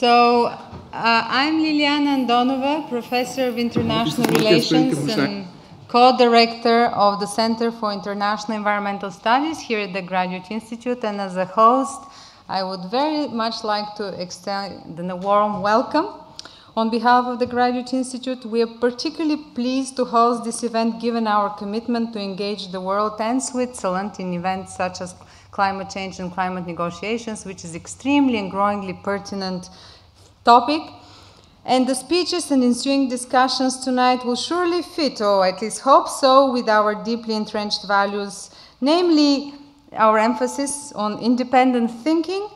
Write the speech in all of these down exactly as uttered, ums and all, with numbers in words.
So uh, I'm Liliana Andonova, Professor of International Relations and co-director of the Center for International Environmental Studies here at the Graduate Institute. And as a host, I would very much like to extend a warm welcome. On behalf of the Graduate Institute, we are particularly pleased to host this event given our commitment to engage the world and Switzerland in events such as climate change and climate negotiations, which is extremely and growingly pertinent topic. And the speeches and ensuing discussions tonight will surely fit, or at least hope so, with our deeply entrenched values, namely our emphasis on independent thinking,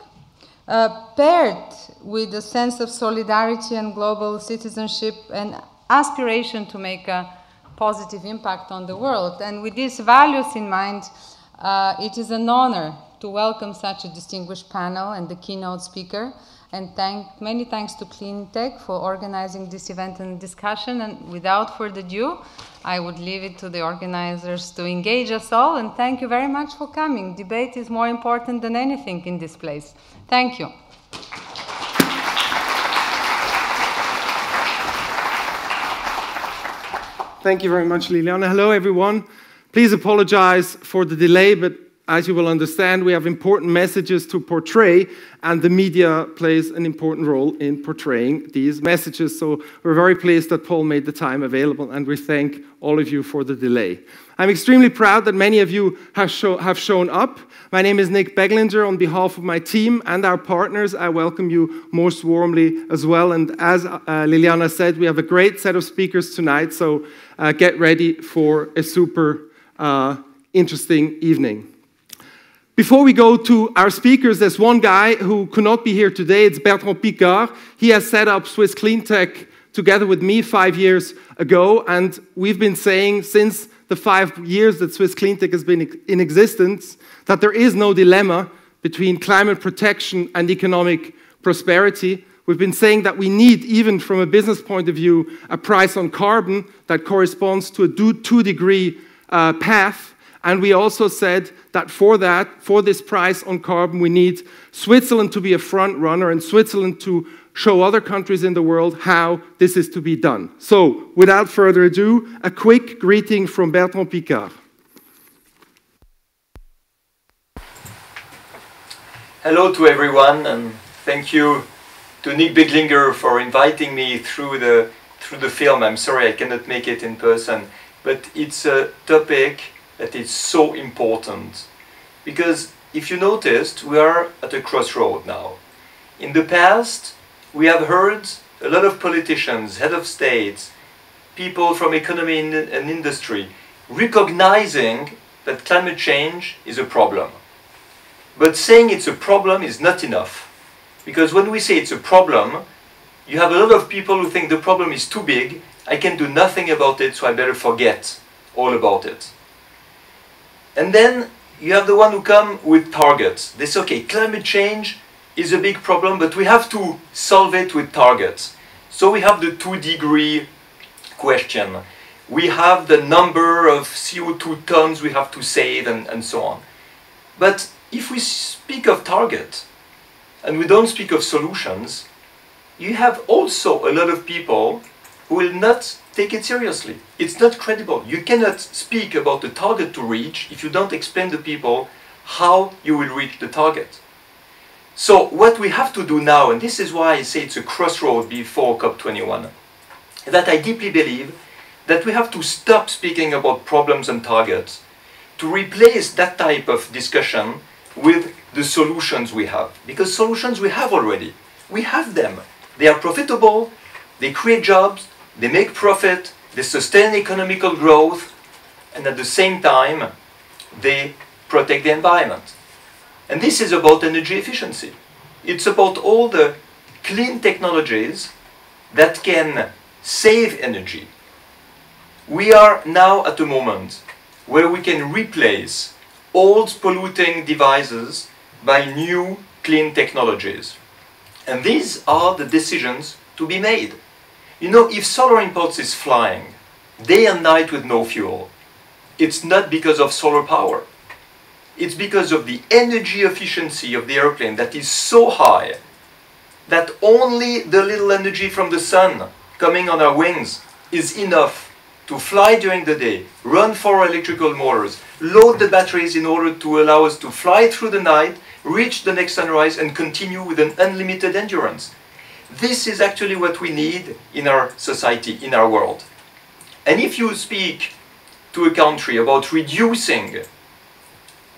uh, paired with a sense of solidarity and global citizenship and aspiration to make a positive impact on the world. And with these values in mind, uh, it is an honor to welcome such a distinguished panel and the keynote speaker, and thank, many thanks to Cleantech for organizing this event and discussion. And without further ado, I would leave it to the organizers to engage us all, and thank you very much for coming. Debate is more important than anything in this place. Thank you. Thank you very much, Liliana. Hello, everyone. Please apologize for the delay, but as you will understand, we have important messages to portray, and the media plays an important role in portraying these messages. So we're very pleased that Paul made the time available, and we thank all of you for the delay. I'm extremely proud that many of you have, show, have shown up. My name is Nick Beglinger. On behalf of my team and our partners, I welcome you most warmly as well. And as uh, Liliana said, we have a great set of speakers tonight, so uh, get ready for a super uh, interesting evening. Before we go to our speakers, there's one guy who could not be here today. It's Bertrand Piccard. He has set up Swiss Cleantech together with me five years ago, and we've been saying since the five years that Swiss Cleantech has been in existence that there is no dilemma between climate protection and economic prosperity. We've been saying that we need, even from a business point of view, a price on carbon that corresponds to a two-degree uh, path. And we also said that for that, for this price on carbon, we need Switzerland to be a front runner and Switzerland to show other countries in the world how this is to be done. So, without further ado, a quick greeting from Bertrand Piccard. Hello to everyone, and thank you to Nick Beglinger for inviting me through the, through the film. I'm sorry I cannot make it in person, but it's a topic that is so important. Because if you noticed, we are at a crossroad now. In the past, we have heard a lot of politicians, head of states, people from economy and industry, recognizing that climate change is a problem. But saying it's a problem is not enough. Because when we say it's a problem, you have a lot of people who think the problem is too big, I can do nothing about it, so I better forget all about it. And then you have the one who come with targets. They say, okay, climate change is a big problem, but we have to solve it with targets. So we have the two degree question. We have the number of C O two tons we have to save and, and so on. But if we speak of targets and we don't speak of solutions, you have also a lot of people who will not take it seriously. It's not credible. You cannot speak about the target to reach if you don't explain to people how you will reach the target. So what we have to do now, and this is why I say it's a crossroad before COP twenty-one, that I deeply believe that we have to stop speaking about problems and targets to replace that type of discussion with the solutions we have. Because solutions we have already. We have them. They are profitable, they create jobs, they make profit, they sustain economical growth, and at the same time, they protect the environment. And this is about energy efficiency. It's about all the clean technologies that can save energy. We are now at a moment where we can replace old polluting devices by new clean technologies. And these are the decisions to be made. You know, if Solar Impulse is flying day and night with no fuel, it's not because of solar power. It's because of the energy efficiency of the airplane that is so high that only the little energy from the sun coming on our wings is enough to fly during the day, run for electrical motors, load the batteries in order to allow us to fly through the night, reach the next sunrise and continue with an unlimited endurance. This is actually what we need in our society, in our world. And if you speak to a country about reducing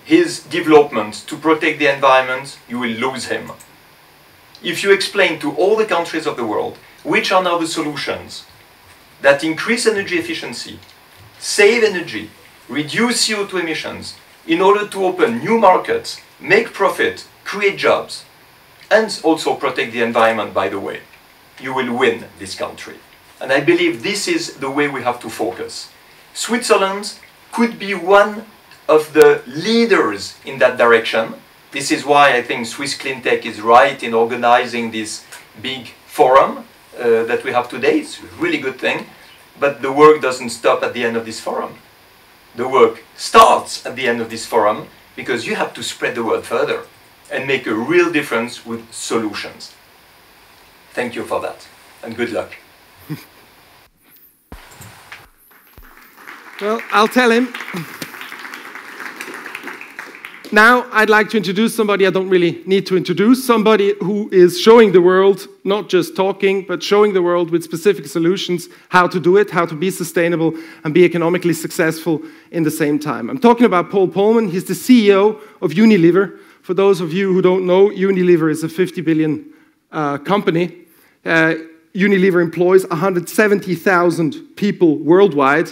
his development to protect the environment, you will lose him. If you explain to all the countries of the world which are now the solutions that increase energy efficiency, save energy, reduce C O two emissions in order to open new markets, make profit, create jobs, and also protect the environment, by the way, you will win this country. And I believe this is the way we have to focus. Switzerland could be one of the leaders in that direction. This is why I think Swiss Cleantech is right in organizing this big forum uh, that we have today. It's a really good thing. But the work doesn't stop at the end of this forum. The work starts at the end of this forum because you have to spread the word further and make a real difference with solutions. Thank you for that, and good luck. Well, I'll tell him. Now I'd like to introduce somebody I don't really need to introduce, somebody who is showing the world, not just talking, but showing the world with specific solutions how to do it, how to be sustainable and be economically successful in the same time. I'm talking about Paul Polman. He's the C E O of Unilever. For those of you who don't know, Unilever is a fifty billion uh, company. Uh, Unilever employs one hundred seventy thousand people worldwide.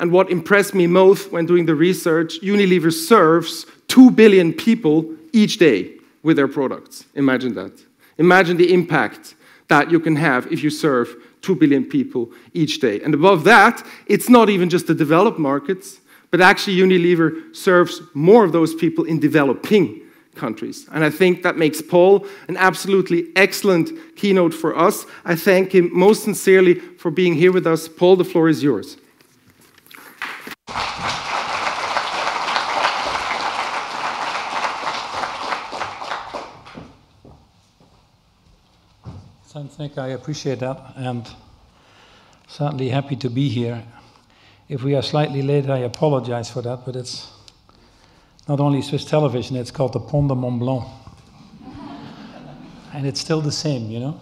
And what impressed me most when doing the research, Unilever serves two billion people each day with their products. Imagine that. Imagine the impact that you can have if you serve two billion people each day. And above that, it's not even just the developed markets, but actually Unilever serves more of those people in developing countries. And I think that makes Paul an absolutely excellent keynote for us. I thank him most sincerely for being here with us. Paul, the floor is yours. Thanks, Nick. I appreciate that, and certainly happy to be here. If we are slightly late, I apologize for that, but it's not only Swiss television, it's called the Pont de Mont Blanc. And it's still the same, you know?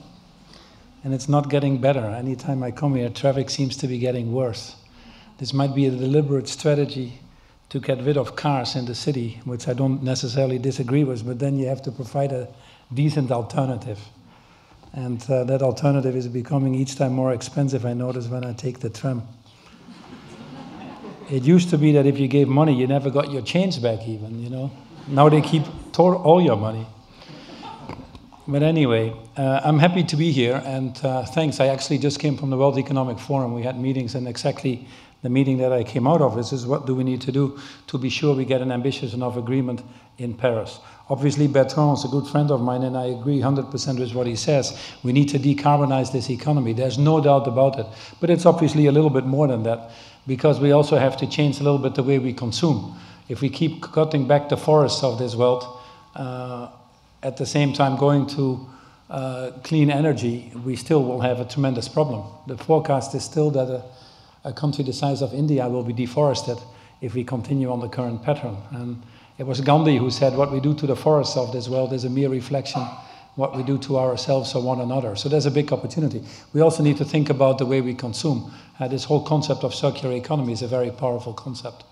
And it's not getting better. Anytime I come here, traffic seems to be getting worse. This might be a deliberate strategy to get rid of cars in the city, which I don't necessarily disagree with, but then you have to provide a decent alternative. And uh, that alternative is becoming each time more expensive, I notice, when I take the tram. It used to be that if you gave money, you never got your change back even, you know. Now they keep tore all your money. But anyway, uh, I'm happy to be here, and uh, thanks. I actually just came from the World Economic Forum. We had meetings, and exactly the meeting that I came out of is, is what do we need to do to be sure we get an ambitious enough agreement in Paris. Obviously, Bertrand is a good friend of mine, and I agree one hundred percent with what he says. We need to decarbonize this economy. There's no doubt about it. But it's obviously a little bit more than that, because we also have to change a little bit the way we consume. If we keep cutting back the forests of this world, uh, at the same time going to uh, clean energy, we still will have a tremendous problem. The forecast is still that a, a country the size of India will be deforested if we continue on the current pattern. And it was Gandhi who said, what we do to the forests of this world is a mere reflection what we do to ourselves or one another. So there's a big opportunity. We also need to think about the way we consume. Uh, this whole concept of circular economy is a very powerful concept.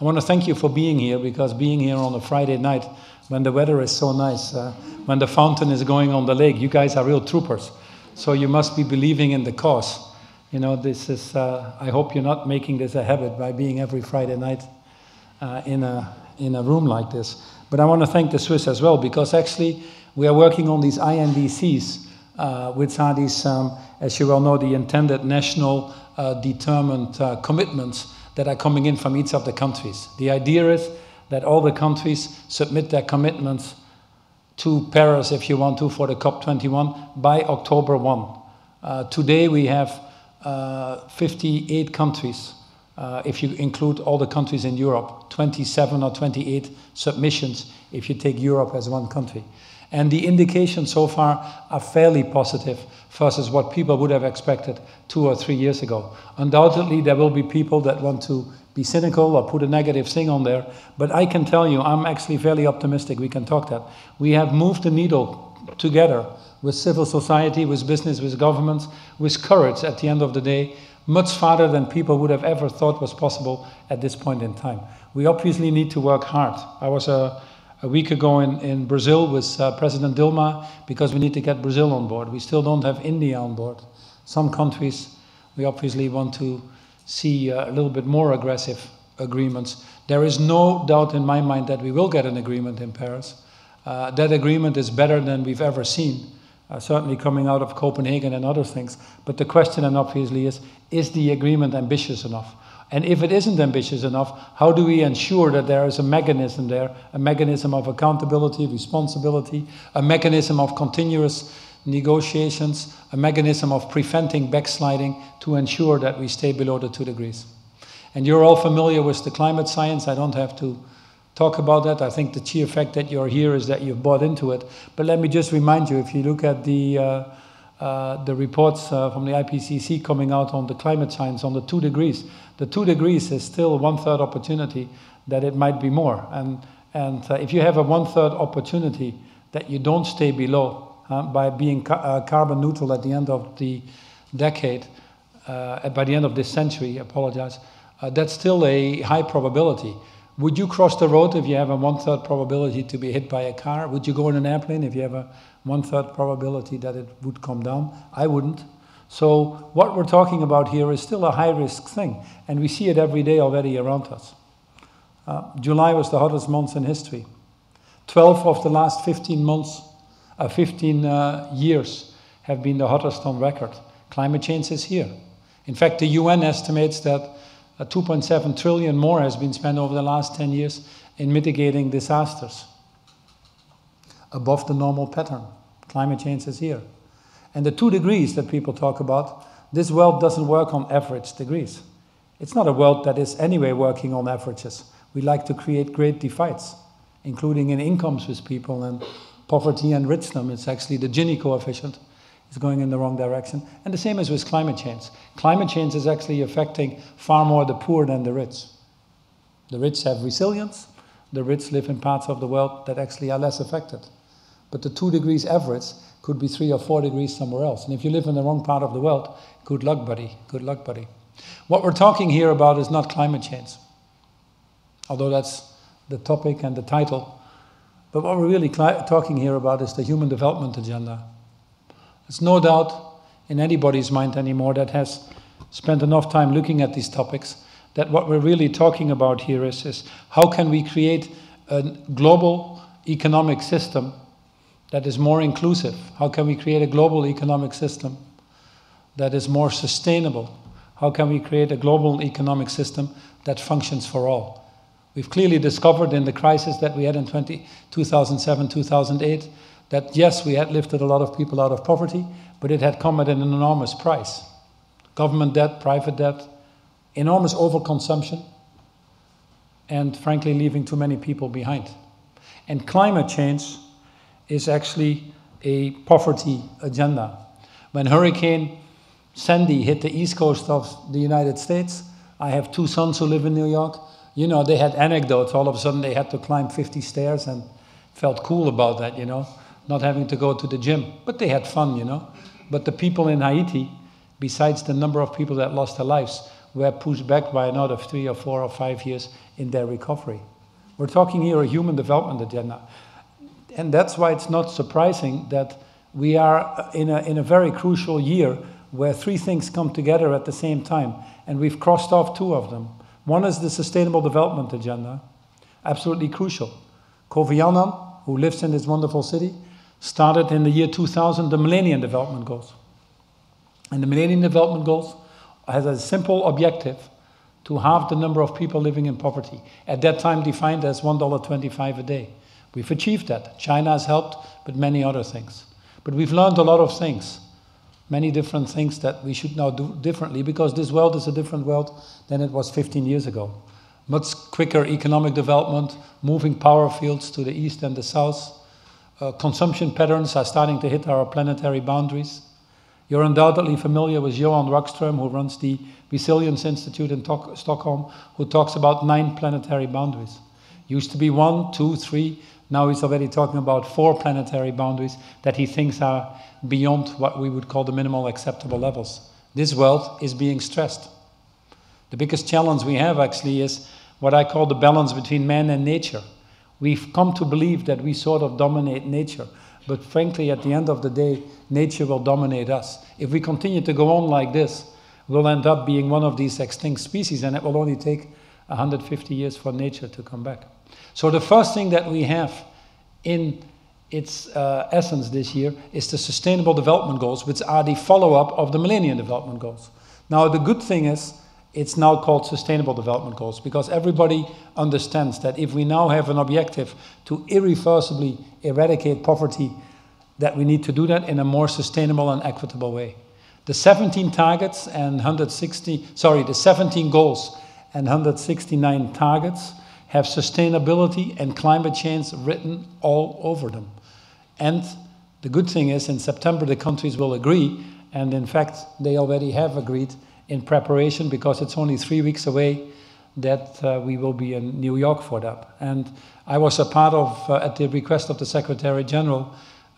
I want to thank you for being here, because being here on a Friday night when the weather is so nice, uh, when the fountain is going on the lake, you guys are real troopers. So you must be believing in the cause. You know, this is, uh, I hope you're not making this a habit by being every Friday night uh, in a in a room like this. But I want to thank the Swiss as well, because actually we are working on these I N D Cs, uh, which are these, um, as you well know, the intended national uh, determined uh, commitments that are coming in from each of the countries. The idea is that all the countries submit their commitments to Paris, if you want to, for the COP twenty-one by October first. Uh, today we have uh, fifty-eight countries Uh, if you include all the countries in Europe, twenty-seven or twenty-eight submissions if you take Europe as one country. And the indications so far are fairly positive versus what people would have expected two or three years ago. Undoubtedly, there will be people that want to be cynical or put a negative thing on there, but I can tell you, I'm actually fairly optimistic. We can talk that. We have moved the needle together with civil society, with business, with governments, with courage at the end of the day, much farther than people would have ever thought was possible at this point in time. We obviously need to work hard. I was a, a week ago in, in Brazil with uh, President Dilma because we need to get Brazil on board. We still don't have India on board. Some countries, we obviously want to see a little bit more aggressive agreements. There is no doubt in my mind that we will get an agreement in Paris. Uh, that agreement is better than we've ever seen. Uh, certainly coming out of Copenhagen and other things. But the question then obviously is, is the agreement ambitious enough? And if it isn't ambitious enough, how do we ensure that there is a mechanism there, a mechanism of accountability, responsibility, a mechanism of continuous negotiations, a mechanism of preventing backsliding to ensure that we stay below the two degrees? And you're all familiar with the climate science. I don't have to talk about that. I think the sheer fact that you're here is that you've bought into it. But let me just remind you, if you look at the uh, uh, the reports uh, from the I P C C coming out on the climate science on the two degrees, the two degrees is still one third opportunity that it might be more. And and uh, if you have a one third opportunity that you don't stay below uh, by being ca uh, carbon neutral at the end of the decade, uh, by the end of this century, apologize, uh, that's still a high probability. Would you cross the road if you have a one-third probability to be hit by a car? Would you go in an airplane if you have a one-third probability that it would come down? I wouldn't. So what we're talking about here is still a high-risk thing, and we see it every day already around us. Uh, July was the hottest month in history. twelve of the last fifteen months, uh, fifteen uh, years have been the hottest on record. Climate change is here. In fact, the U N estimates that two point seven trillion more has been spent over the last ten years in mitigating disasters above the normal pattern. Climate change is here. And the two degrees that people talk about, this world doesn't work on average degrees. It's not a world that is anyway working on averages. We like to create great divides, including in incomes with people and poverty and richness. It's actually the Gini coefficient. It's going in the wrong direction. And the same is with climate change. Climate change is actually affecting far more the poor than the rich. The rich have resilience. The rich live in parts of the world that actually are less affected. But the two degrees average could be three or four degrees somewhere else. And if you live in the wrong part of the world, good luck, buddy. Good luck, buddy. What we're talking here about is not climate change, although that's the topic and the title. But what we're really talking here about is the Human Development Agenda. It's no doubt in anybody's mind anymore that has spent enough time looking at these topics that what we're really talking about here is, is how can we create a global economic system that is more inclusive? How can we create a global economic system that is more sustainable? How can we create a global economic system that functions for all? We've clearly discovered in the crisis that we had in two thousand seven, two thousand eight, that yes, we had lifted a lot of people out of poverty, but it had come at an enormous price. Government debt, private debt, enormous overconsumption, and frankly, leaving too many people behind. And climate change is actually a poverty agenda. When Hurricane Sandy hit the east coast of the United States, I have two sons who live in New York, you know, they had anecdotes. All of a sudden they had to climb fifty stairs and felt cool about that, you know. Not having to go to the gym, but they had fun, you know. But the people in Haiti, besides the number of people that lost their lives, were pushed back by another three or four or five years in their recovery. We're talking here a human development agenda. And that's why it's not surprising that we are in a, in a very crucial year where three things come together at the same time, and we've crossed off two of them. One is the Sustainable Development Agenda, absolutely crucial. Kofi Annan, who lives in this wonderful city, started in the year two thousand the Millennium Development Goals. And the Millennium Development Goals has a simple objective to halve the number of people living in poverty, at that time defined as one dollar twenty-five a day. We've achieved that. China has helped, but many other things. But we've learned a lot of things. many different things that we should now do differently, because this world is a different world than it was fifteen years ago. Much quicker economic development, moving power fields to the east and the south. Uh, consumption patterns are starting to hit our planetary boundaries. You're undoubtedly familiar with Johan Rockström, who runs the Resilience Institute in Tok- Stockholm, who talks about nine planetary boundaries. Used to be one, two, three. Now he's already talking about four planetary boundaries that he thinks are beyond what we would call the minimal acceptable levels. This world is being stressed. The biggest challenge we have actually is what I call the balance between man and nature. We've come to believe that we sort of dominate nature, but frankly, at the end of the day, nature will dominate us. If we continue to go on like this, we'll end up being one of these extinct species, and it will only take one hundred fifty years for nature to come back. So the first thing that we have in its uh, essence this year is the Sustainable Development Goals, which are the follow-up of the Millennium Development Goals. Now, the good thing is, it's now called Sustainable Development Goals, because everybody understands that if we now have an objective to irreversibly eradicate poverty, that we need to do that in a more sustainable and equitable way. The seventeen targets and one hundred sixty, sorry, the seventeen goals and one hundred sixty-nine targets have sustainability and climate change written all over them. And the good thing is, in September, the countries will agree, and in fact, they already have agreed in preparation, because it's only three weeks away that uh, we will be in New York for that. And I was a part of, uh, at the request of the Secretary General,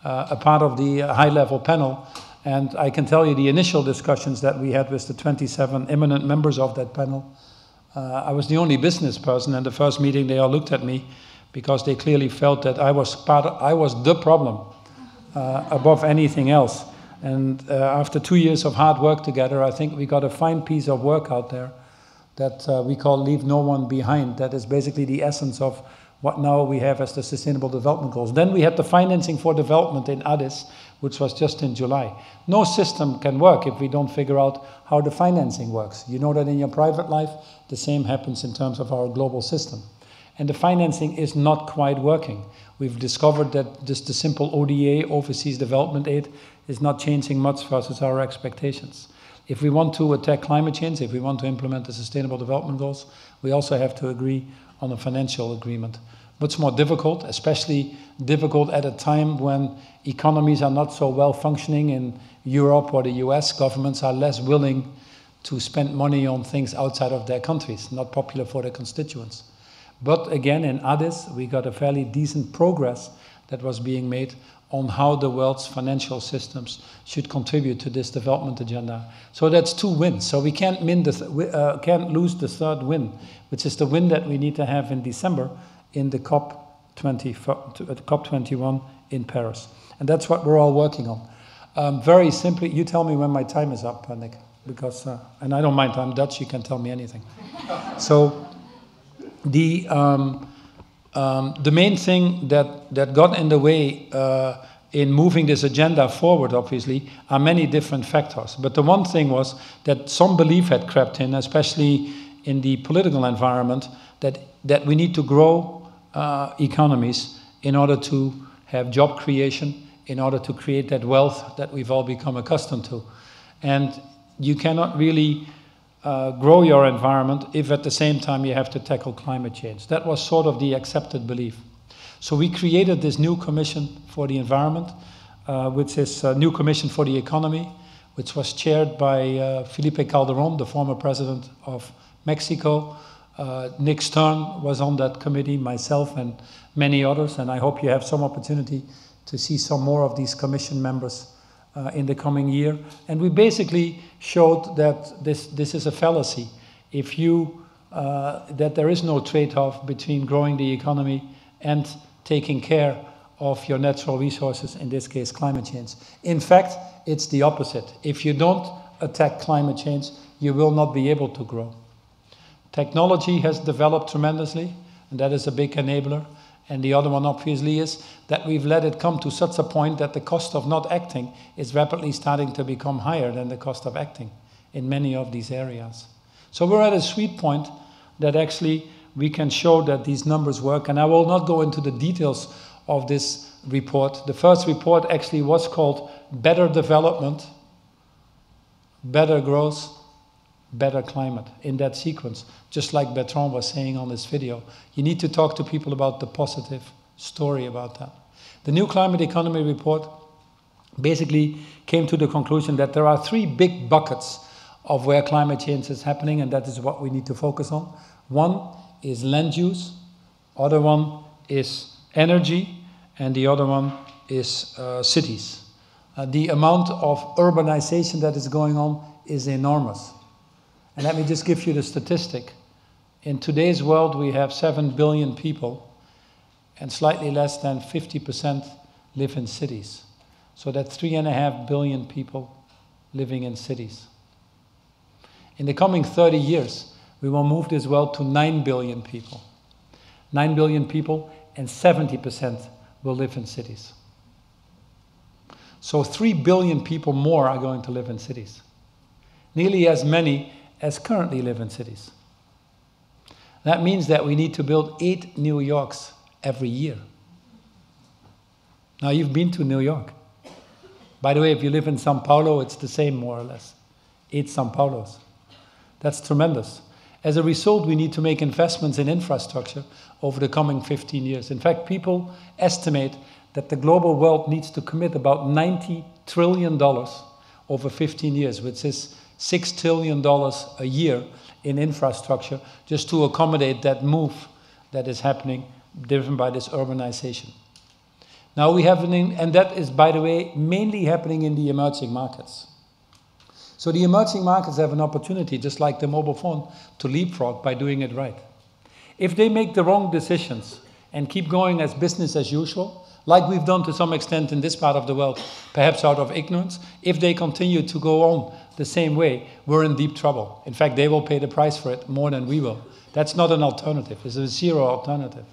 uh, a part of the high-level panel, and I can tell you the initial discussions that we had with the twenty-seven eminent members of that panel. Uh, I was the only business person, and the first meeting they all looked at me because they clearly felt that I was, part of, I was the problem uh, above anything else. And uh, after two years of hard work together, I think we got a fine piece of work out there that uh, we call Leave No One Behind. That is basically the essence of what now we have as the Sustainable Development Goals. Then we had the financing for development in Addis, which was just in July. No system can work if we don't figure out how the financing works. You know that in your private life, the same happens in terms of our global system. And the financing is not quite working. We've discovered that just the simple O D A, overseas development aid, is not changing much versus our expectations. If we want to attack climate change, if we want to implement the Sustainable Development Goals, we also have to agree on a financial agreement. Much more difficult, especially difficult at a time when economies are not so well functioning in Europe or the U S. Governments are less willing to spend money on things outside of their countries, not popular for their constituents. But again, in Addis, we got a fairly decent progress that was being made on how the world's financial systems should contribute to this development agenda. So that's two wins. So we can't, win the th we, uh, can't lose the third win, which is the win that we need to have in December in the COP twenty-one in Paris. And that's what we're all working on. Um, very simply, you tell me when my time is up, Nick, because, uh, and I don't mind, I'm Dutch, you can tell me anything. So. The, um, um, the main thing that, that got in the way uh, in moving this agenda forward, obviously, are many different factors. But the one thing was that some belief had crept in, especially in the political environment, that, that we need to grow uh, economies in order to have job creation, in order to create that wealth that we've all become accustomed to. And you cannot really Uh, grow your environment if at the same time you have to tackle climate change. That was sort of the accepted belief. So we created this new commission for the environment, uh, which is a new commission for the economy, which was chaired by uh, Felipe Calderon, the former president of Mexico. Uh, Nick Stern was on that committee, myself and many others, and I hope you have some opportunity to see some more of these commission members Uh, in the coming year. And we basically showed that this, this is a fallacy. If you, uh, that there is no trade-off between growing the economy and taking care of your natural resources, in this case climate change. In fact, it's the opposite. If you don't attack climate change, you will not be able to grow. Technology has developed tremendously, and that is a big enabler. And the other one, obviously, is that we've let it come to such a point that the cost of not acting is rapidly starting to become higher than the cost of acting in many of these areas. So we're at a sweet point that actually we can show that these numbers work. And I will not go into the details of this report. The first report actually was called Better Development, better growth, better climate, in that sequence. Just like Bertrand was saying on this video, you need to talk to people about the positive story about that. The New Climate Economy report basically came to the conclusion that there are three big buckets of where climate change is happening, and that is what we need to focus on. One is land use, other one is energy, and the other one is uh, cities. Uh, the amount of urbanization that is going on is enormous. And let me just give you the statistic. In today's world, we have seven billion people, and slightly less than fifty percent live in cities. So that's three point five billion people living in cities. In the coming thirty years, we will move this world to nine billion people. nine billion people, and seventy percent will live in cities. So three billion people more are going to live in cities. Nearly as many as currently live in cities. That means that we need to build eight New Yorks every year. Now, you've been to New York. By the way, if you live in Sao Paulo, it's the same, more or less. Eight Sao Paulos. That's tremendous. As a result, we need to make investments in infrastructure over the coming fifteen years. In fact, people estimate that the global world needs to commit about ninety trillion dollars over fifteen years, which is six trillion dollars a year in infrastructure, just to accommodate that move that is happening, driven by this urbanization. Now we have, an in, and that is, by the way, mainly happening in the emerging markets. So the emerging markets have an opportunity, just like the mobile phone, to leapfrog by doing it right. If they make the wrong decisions and keep going as business as usual, like we've done to some extent in this part of the world, perhaps out of ignorance, if they continue to go on the same way, we're in deep trouble. In fact, they will pay the price for it more than we will. That's not an alternative. It's a zero alternative.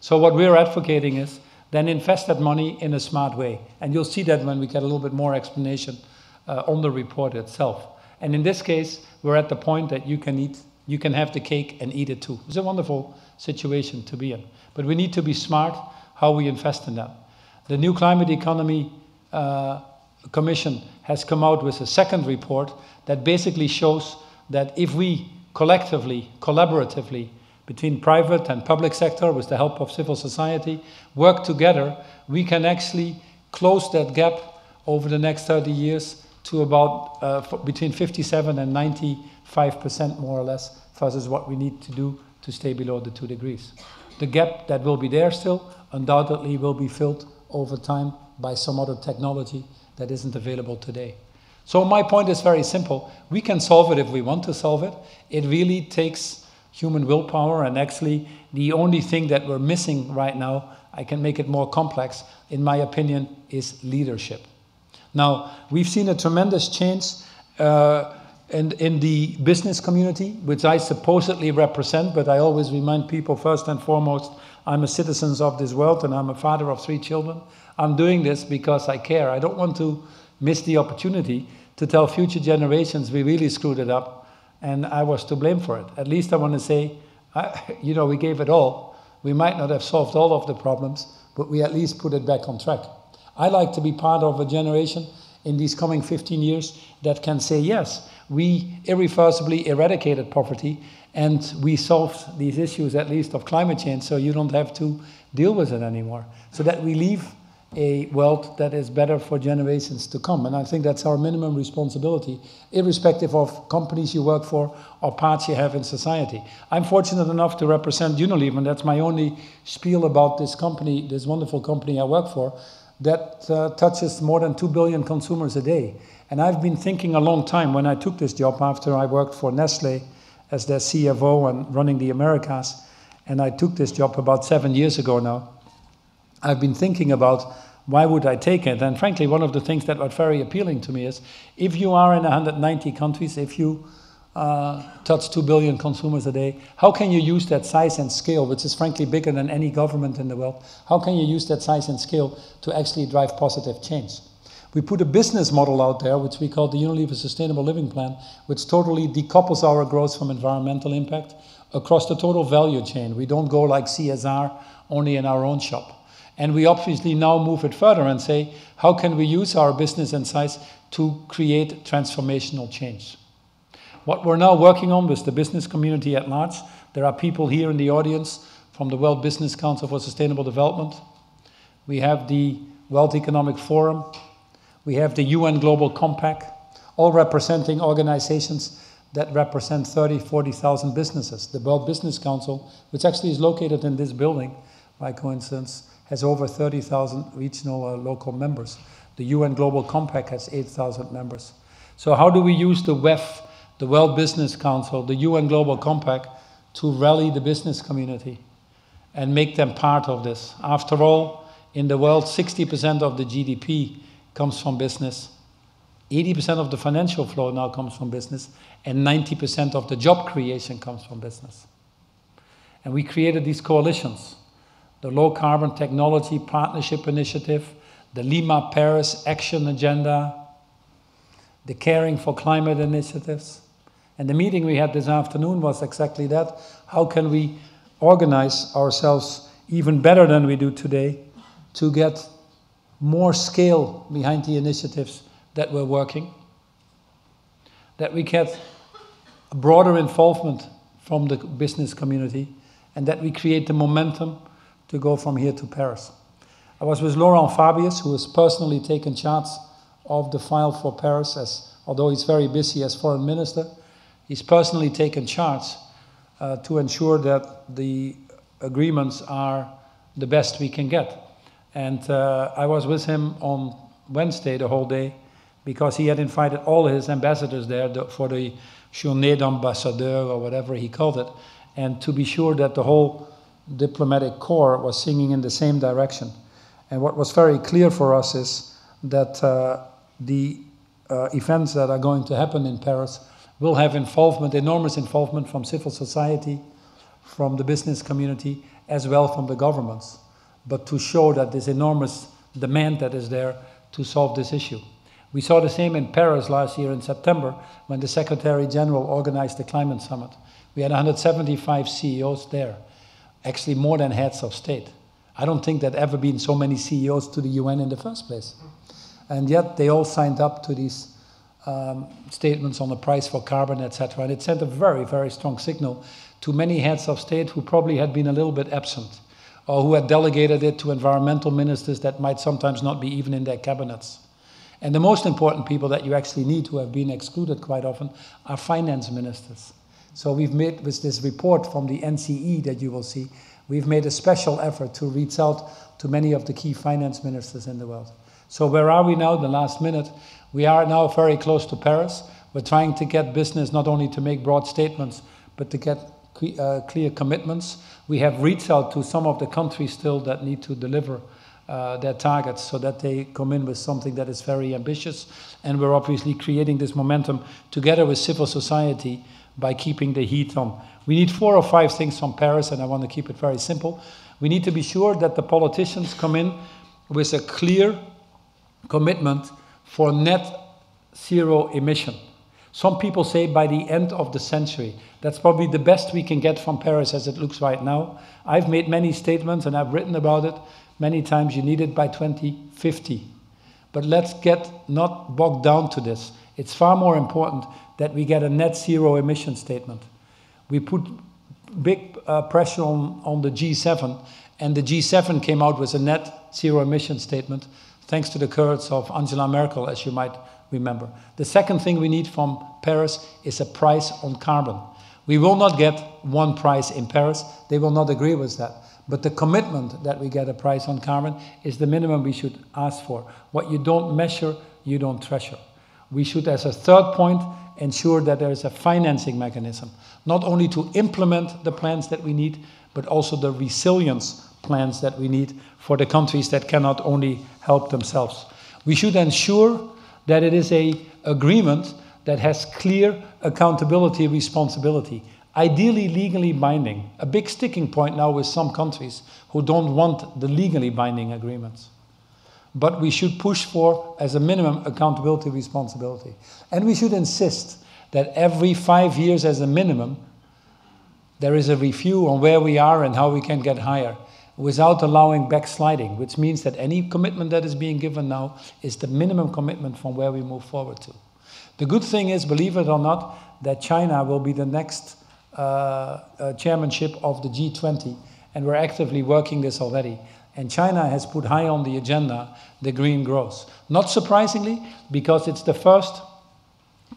So what we're advocating is, then invest that money in a smart way. And you'll see that when we get a little bit more explanation Uh, on the report itself. And in this case, we're at the point that you can eat, you can have the cake and eat it too. It's a wonderful situation to be in. But we need to be smart how we invest in that. The New Climate Economy uh, Commission has come out with a second report that basically shows that if we collectively, collaboratively, between private and public sector, with the help of civil society, work together, we can actually close that gap over the next thirty years to about uh, between fifty-seven and ninety-five percent, more or less, versus what we need to do to stay below the two degrees. The gap that will be there still undoubtedly will be filled over time by some other technology that isn't available today. So my point is very simple. We can solve it if we want to solve it. It really takes human willpower, and actually the only thing that we're missing right now, I can make it more complex, in my opinion, is leadership. Now, we've seen a tremendous change uh, in, in the business community, which I supposedly represent, but I always remind people, first and foremost, I'm a citizen of this world, and I'm a father of three children. I'm doing this because I care. I don't want to miss the opportunity to tell future generations we really screwed it up, and I was to blame for it. At least I want to say, I, you know, we gave it all. We might not have solved all of the problems, but we at least put it back on track. I like to be part of a generation in these coming fifteen years that can say, yes, we irreversibly eradicated poverty and we solved these issues, at least of climate change, so you don't have to deal with it anymore. So that we leave a world that is better for generations to come. And I think that's our minimum responsibility, irrespective of companies you work for or parts you have in society. I'm fortunate enough to represent Unilever, and that's my only spiel about this company, this wonderful company I work for, that uh, touches more than two billion consumers a day. And I've been thinking a long time when I took this job after I worked for Nestle as their C F O and running the Americas, and I took this job about seven years ago now. I've been thinking about why would I take it? And frankly, one of the things that was very appealing to me is if you are in one hundred ninety countries, if you uh, touch two billion consumers a day, how can you use that size and scale, which is frankly bigger than any government in the world, how can you use that size and scale to actually drive positive change? We put a business model out there, which we call the Unilever Sustainable Living Plan, which totally decouples our growth from environmental impact across the total value chain. We don't go like C S R only in our own shop. And we obviously now move it further and say, how can we use our business insights to create transformational change? What we're now working on with the business community at large, there are people here in the audience from the World Business Council for Sustainable Development. We have the World Economic Forum. We have the U N Global Compact, all representing organizations that represent thirty, forty thousand businesses. The World Business Council, which actually is located in this building, by coincidence, has over thirty thousand regional or local members. The U N Global Compact has eight thousand members. So how do we use the W W F, the World Business Council, the U N Global Compact, to rally the business community and make them part of this? After all, in the world, sixty percent of the G D P comes from business. eighty percent of the financial flow now comes from business, and ninety percent of the job creation comes from business. And we created these coalitions. The Low Carbon Technology Partnership Initiative, the Lima Paris Action Agenda, the Caring for Climate Initiatives. And the meeting we had this afternoon was exactly that. How can we organize ourselves even better than we do today to get more scale behind the initiatives that we're working, that we get a broader involvement from the business community, and that we create the momentum to go from here to Paris. I was with Laurent Fabius, who has personally taken charge of the file for Paris, as, although he's very busy as foreign minister, he's personally taken charge uh, to ensure that the agreements are the best we can get. And uh, I was with him on Wednesday the whole day, because he had invited all his ambassadors there for the Journée d'Ambassadeurs, or whatever he called it, and to be sure that the whole diplomatic corps was singing in the same direction. And what was very clear for us is that uh, the uh, events that are going to happen in Paris will have involvement, enormous involvement from civil society, from the business community, as well from the governments, but to show that this enormous demand that is there to solve this issue. We saw the same in Paris last year in September, when the Secretary General organized the Climate Summit. We had one hundred seventy-five C E Os there, actually more than heads of state. I don't think there'd ever been so many C E Os to the U N in the first place. And yet they all signed up to these um, statements on the price for carbon, et cetera. And it sent a very, very strong signal to many heads of state who probably had been a little bit absent, or who had delegated it to environmental ministers that might sometimes not be even in their cabinets. And the most important people that you actually need, who have been excluded quite often, are finance ministers. So we've made, with this report from the N C E that you will see, we've made a special effort to reach out to many of the key finance ministers in the world. So where are we now, the last minute? We are now very close to Paris. We're trying to get business not only to make broad statements, but to get uh, clear commitments. We have reached out to some of the countries still that need to deliver Uh, their targets, so that they come in with something that is very ambitious. And we're obviously creating this momentum together with civil society by keeping the heat on. We need four or five things from Paris, and I want to keep it very simple. We need to be sure that the politicians come in with a clear commitment for net zero emission. Some people say by the end of the century. That's probably the best we can get from Paris as it looks right now. I've made many statements and I've written about it. Many times you need it by twenty fifty. But let's get not bogged down to this. It's far more important that we get a net zero emission statement. We put big uh, pressure on, on the G seven, and the G seven came out with a net zero emission statement, thanks to the courage of Angela Merkel, as you might remember. The second thing we need from Paris is a price on carbon. We will not get one price in Paris. They will not agree with that. But the commitment that we get a price on carbon is the minimum we should ask for. What you don't measure, you don't treasure. We should, as a third point, ensure that there is a financing mechanism, not only to implement the plans that we need, but also the resilience plans that we need for the countries that cannot only help themselves. We should ensure that it is an agreement that has clear accountability and responsibility. Ideally legally binding, a big sticking point now with some countries who don't want the legally binding agreements. But we should push for, as a minimum, accountability responsibility. And we should insist that every five years as a minimum, there is a review on where we are and how we can get higher. without allowing backsliding, which means that any commitment that is being given now is the minimum commitment from where we move forward to. The good thing is, believe it or not, that China will be the next uh, uh, chairmanship of the G twenty, and we're actively working this already. And China has put high on the agenda the green growth. Not surprisingly, because it's the first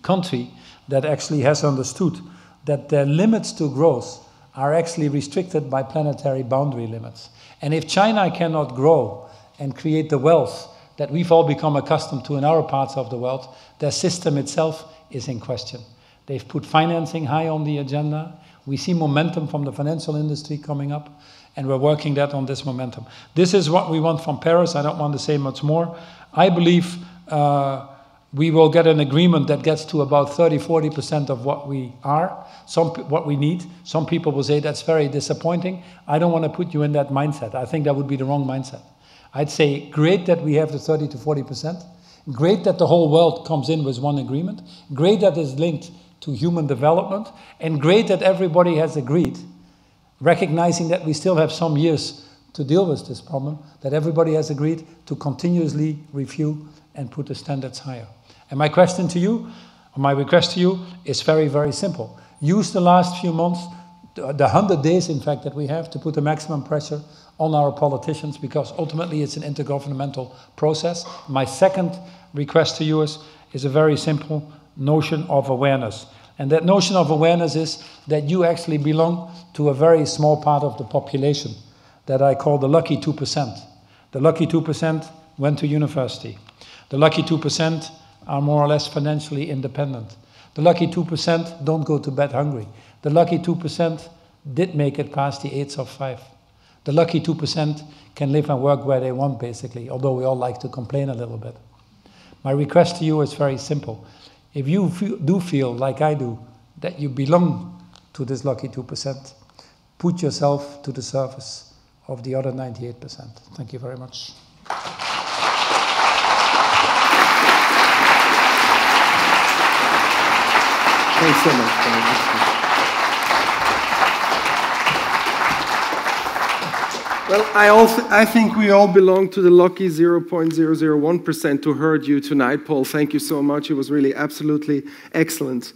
country that actually has understood that their limits to growth are actually restricted by planetary boundary limits. And if China cannot grow and create the wealth that we've all become accustomed to in our parts of the world, their system itself is in question. They've put financing high on the agenda. We see momentum from the financial industry coming up, and we're working that on this momentum. This is what we want from Paris. I don't want to say much more. I believe uh, we will get an agreement that gets to about thirty, forty percent of what we are, some, what we need. Some people will say that's very disappointing. I don't want to put you in that mindset. I think that would be the wrong mindset. I'd say great that we have the thirty to forty percent. Great that the whole world comes in with one agreement. Great that is linked to human development. And great that everybody has agreed, recognizing that we still have some years to deal with this problem, that everybody has agreed to continuously review and put the standards higher. And my question to you, or my request to you, is very, very simple. Use the last few months, the one hundred days, in fact, that we have to put the maximum pressure on our politicians, because ultimately it's an intergovernmental process. My second request to you is, is a very simple notion of awareness. And that notion of awareness is that you actually belong to a very small part of the population that I call the lucky two percent. The lucky two percent went to university. The lucky two percent are more or less financially independent. The lucky two percent don't go to bed hungry. The lucky two percent did make it past the eights of five. The lucky two percent can live and work where they want, basically, although we all like to complain a little bit. My request to you is very simple. If you do feel, like I do, that you belong to this lucky two percent, put yourself to the service of the other ninety-eight percent. Thank you very much. Thanks so much, Paul. Well, I, also, I think we all belong to the lucky zero point zero zero one percent who heard you tonight, Paul. Thank you so much. It was really absolutely excellent.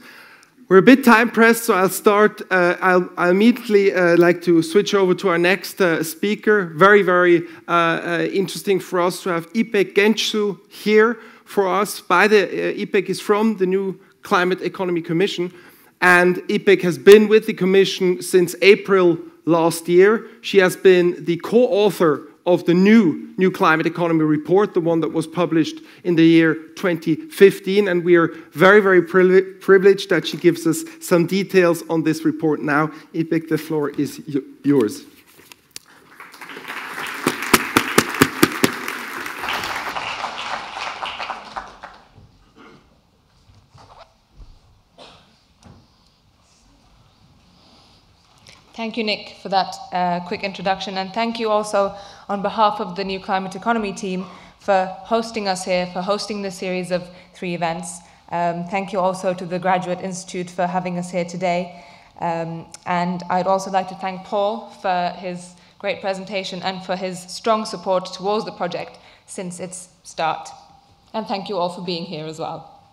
We're a bit time-pressed, so I'll start. Uh, I'll, I'll immediately uh, like to switch over to our next uh, speaker. Very, very uh, uh, interesting for us to have Ipek Gençsu here for us. By the uh, Ipek is from the New Climate Economy Commission, and Ipek has been with the Commission since April last year. She has been the co-author of the new New Climate Economy report, the one that was published in the year twenty fifteen, and we are very, very pri privileged that she gives us some details on this report now. Ipek, the floor is yours. Thank you, Nick, for that uh, quick introduction, and thank you also on behalf of the New Climate Economy team for hosting us here, for hosting this series of three events. Um, thank you also to the Graduate Institute for having us here today. Um, and I'd also like to thank Paul for his great presentation and for his strong support towards the project since its start. And thank you all for being here as well.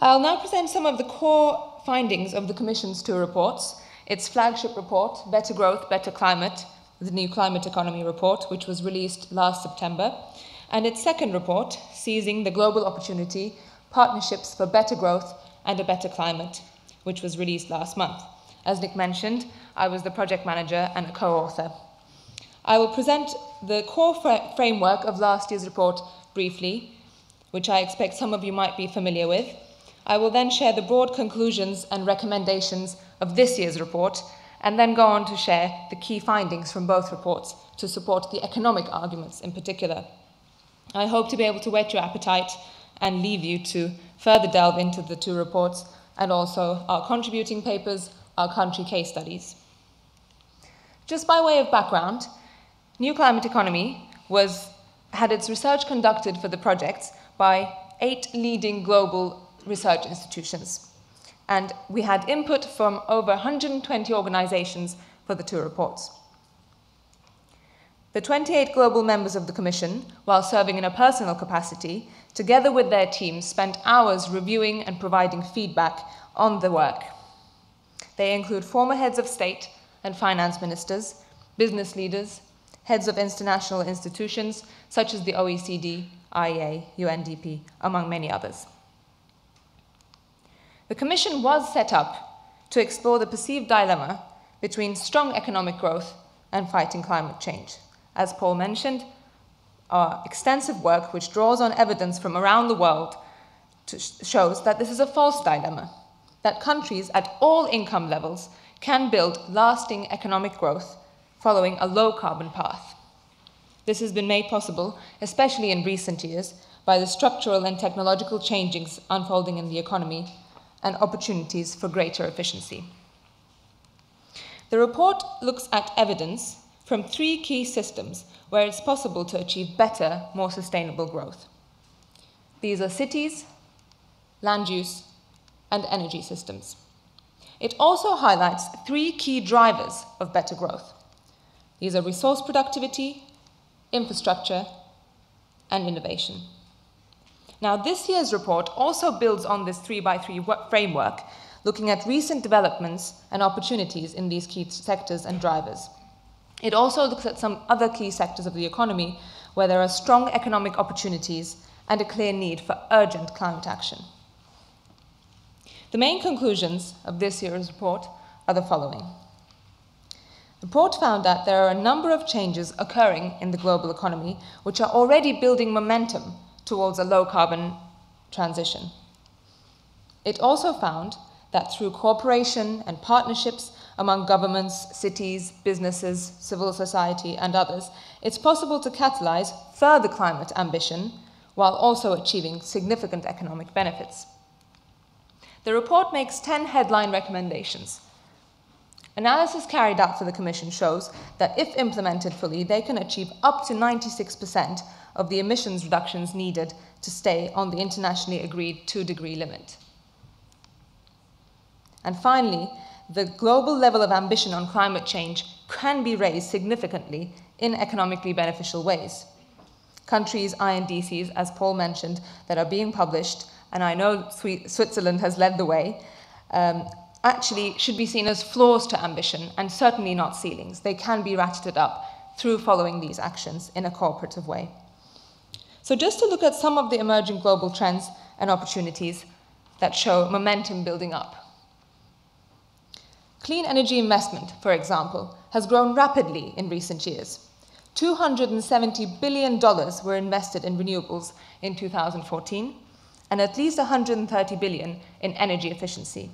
I'll now present some of the core findings of the Commission's two reports. Its flagship report, Better Growth, Better Climate, the New Climate Economy report, which was released last September, and its second report, Seizing the Global Opportunity, Partnerships for Better Growth and a Better Climate, which was released last month. As Nick mentioned, I was the project manager and a co-author. I will present the core fr- framework of last year's report briefly, which I expect some of you might be familiar with. I will then share the broad conclusions and recommendations of this year's report, and then go on to share the key findings from both reports to support the economic arguments in particular. I hope to be able to whet your appetite and leave you to further delve into the two reports and also our contributing papers, our country case studies. Just by way of background, New Climate Economy was, had its research conducted for the projects by eight leading global research institutions. And we had input from over one hundred twenty organizations for the two reports. The twenty-eight global members of the Commission, while serving in a personal capacity, together with their teams, spent hours reviewing and providing feedback on the work. They include former heads of state and finance ministers, business leaders, heads of international institutions such as the O E C D, I E A, U N D P, among many others. The Commission was set up to explore the perceived dilemma between strong economic growth and fighting climate change. As Paul mentioned, our extensive work, which draws on evidence from around the world, shows that this is a false dilemma, that countries at all income levels can build lasting economic growth following a low-carbon path. This has been made possible, especially in recent years, by the structural and technological changes unfolding in the economy and opportunities for greater efficiency. The report looks at evidence from three key systems where it's possible to achieve better, more sustainable growth. These are cities, land use, and energy systems. It also highlights three key drivers of better growth. These are resource productivity, infrastructure, and innovation. Now, this year's report also builds on this three by three framework, looking at recent developments and opportunities in these key sectors and drivers. It also looks at some other key sectors of the economy where there are strong economic opportunities and a clear need for urgent climate action. The main conclusions of this year's report are the following. The report found that there are a number of changes occurring in the global economy which are already building momentum towards a low-carbon transition. It also found that through cooperation and partnerships among governments, cities, businesses, civil society, and others, it's possible to catalyze further climate ambition while also achieving significant economic benefits. The report makes ten headline recommendations. Analysis carried out for the Commission shows that if implemented fully, they can achieve up to ninety-six percent of the emissions reductions needed to stay on the internationally agreed two-degree limit. And finally, the global level of ambition on climate change can be raised significantly in economically beneficial ways. Countries' I N D Cs, as Paul mentioned, that are being published, and I know Switzerland has led the way, um, actually should be seen as floors to ambition and certainly not ceilings. They can be ratcheted up through following these actions in a cooperative way. So just to look at some of the emerging global trends and opportunities that show momentum building up. Clean energy investment, for example, has grown rapidly in recent years. two hundred seventy billion dollars were invested in renewables in two thousand fourteen, and at least one hundred thirty billion dollars in energy efficiency.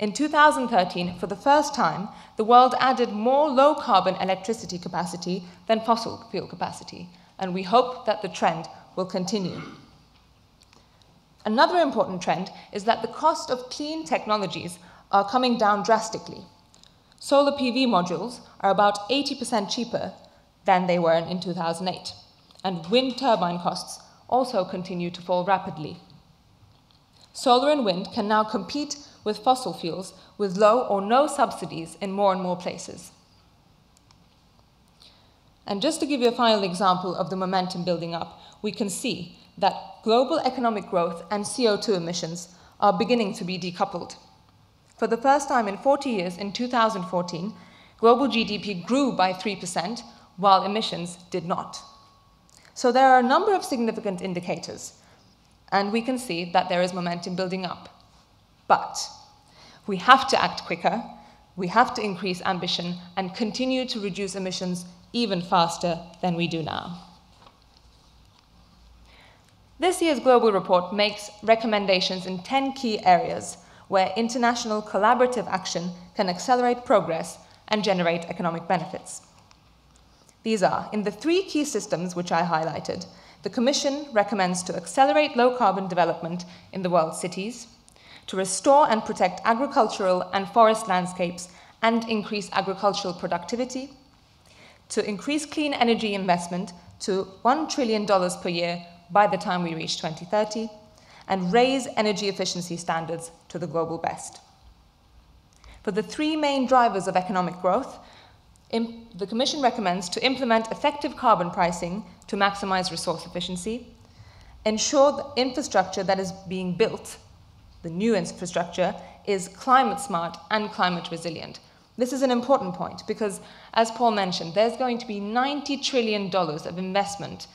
In two thousand thirteen, for the first time, the world added more low-carbon electricity capacity than fossil fuel capacity, and we hope that the trend will continue. Another important trend is that the cost of clean technologies are coming down drastically. Solar P V modules are about eighty percent cheaper than they were in two thousand eight, and wind turbine costs also continue to fall rapidly. Solar and wind can now compete with fossil fuels with low or no subsidies in more and more places. And just to give you a final example of the momentum building up, we can see that global economic growth and C O two emissions are beginning to be decoupled. For the first time in forty years, in two thousand fourteen, global G D P grew by three percent, while emissions did not. So there are a number of significant indicators, and we can see that there is momentum building up. But we have to act quicker, we have to increase ambition, and continue to reduce emissions even faster than we do now. This year's global report makes recommendations in ten key areas where international collaborative action can accelerate progress and generate economic benefits. These are, in the three key systems which I highlighted, the Commission recommends to accelerate low-carbon development in the world's cities, to restore and protect agricultural and forest landscapes and increase agricultural productivity, to increase clean energy investment to one trillion dollars per year by the time we reach twenty thirty, and raise energy efficiency standards to the global best. For the three main drivers of economic growth, the Commission recommends to implement effective carbon pricing to maximize resource efficiency, ensure the infrastructure that is being built, the new infrastructure, is climate smart and climate resilient. This is an important point because, as Paul mentioned, there's going to be ninety trillion dollars of investment,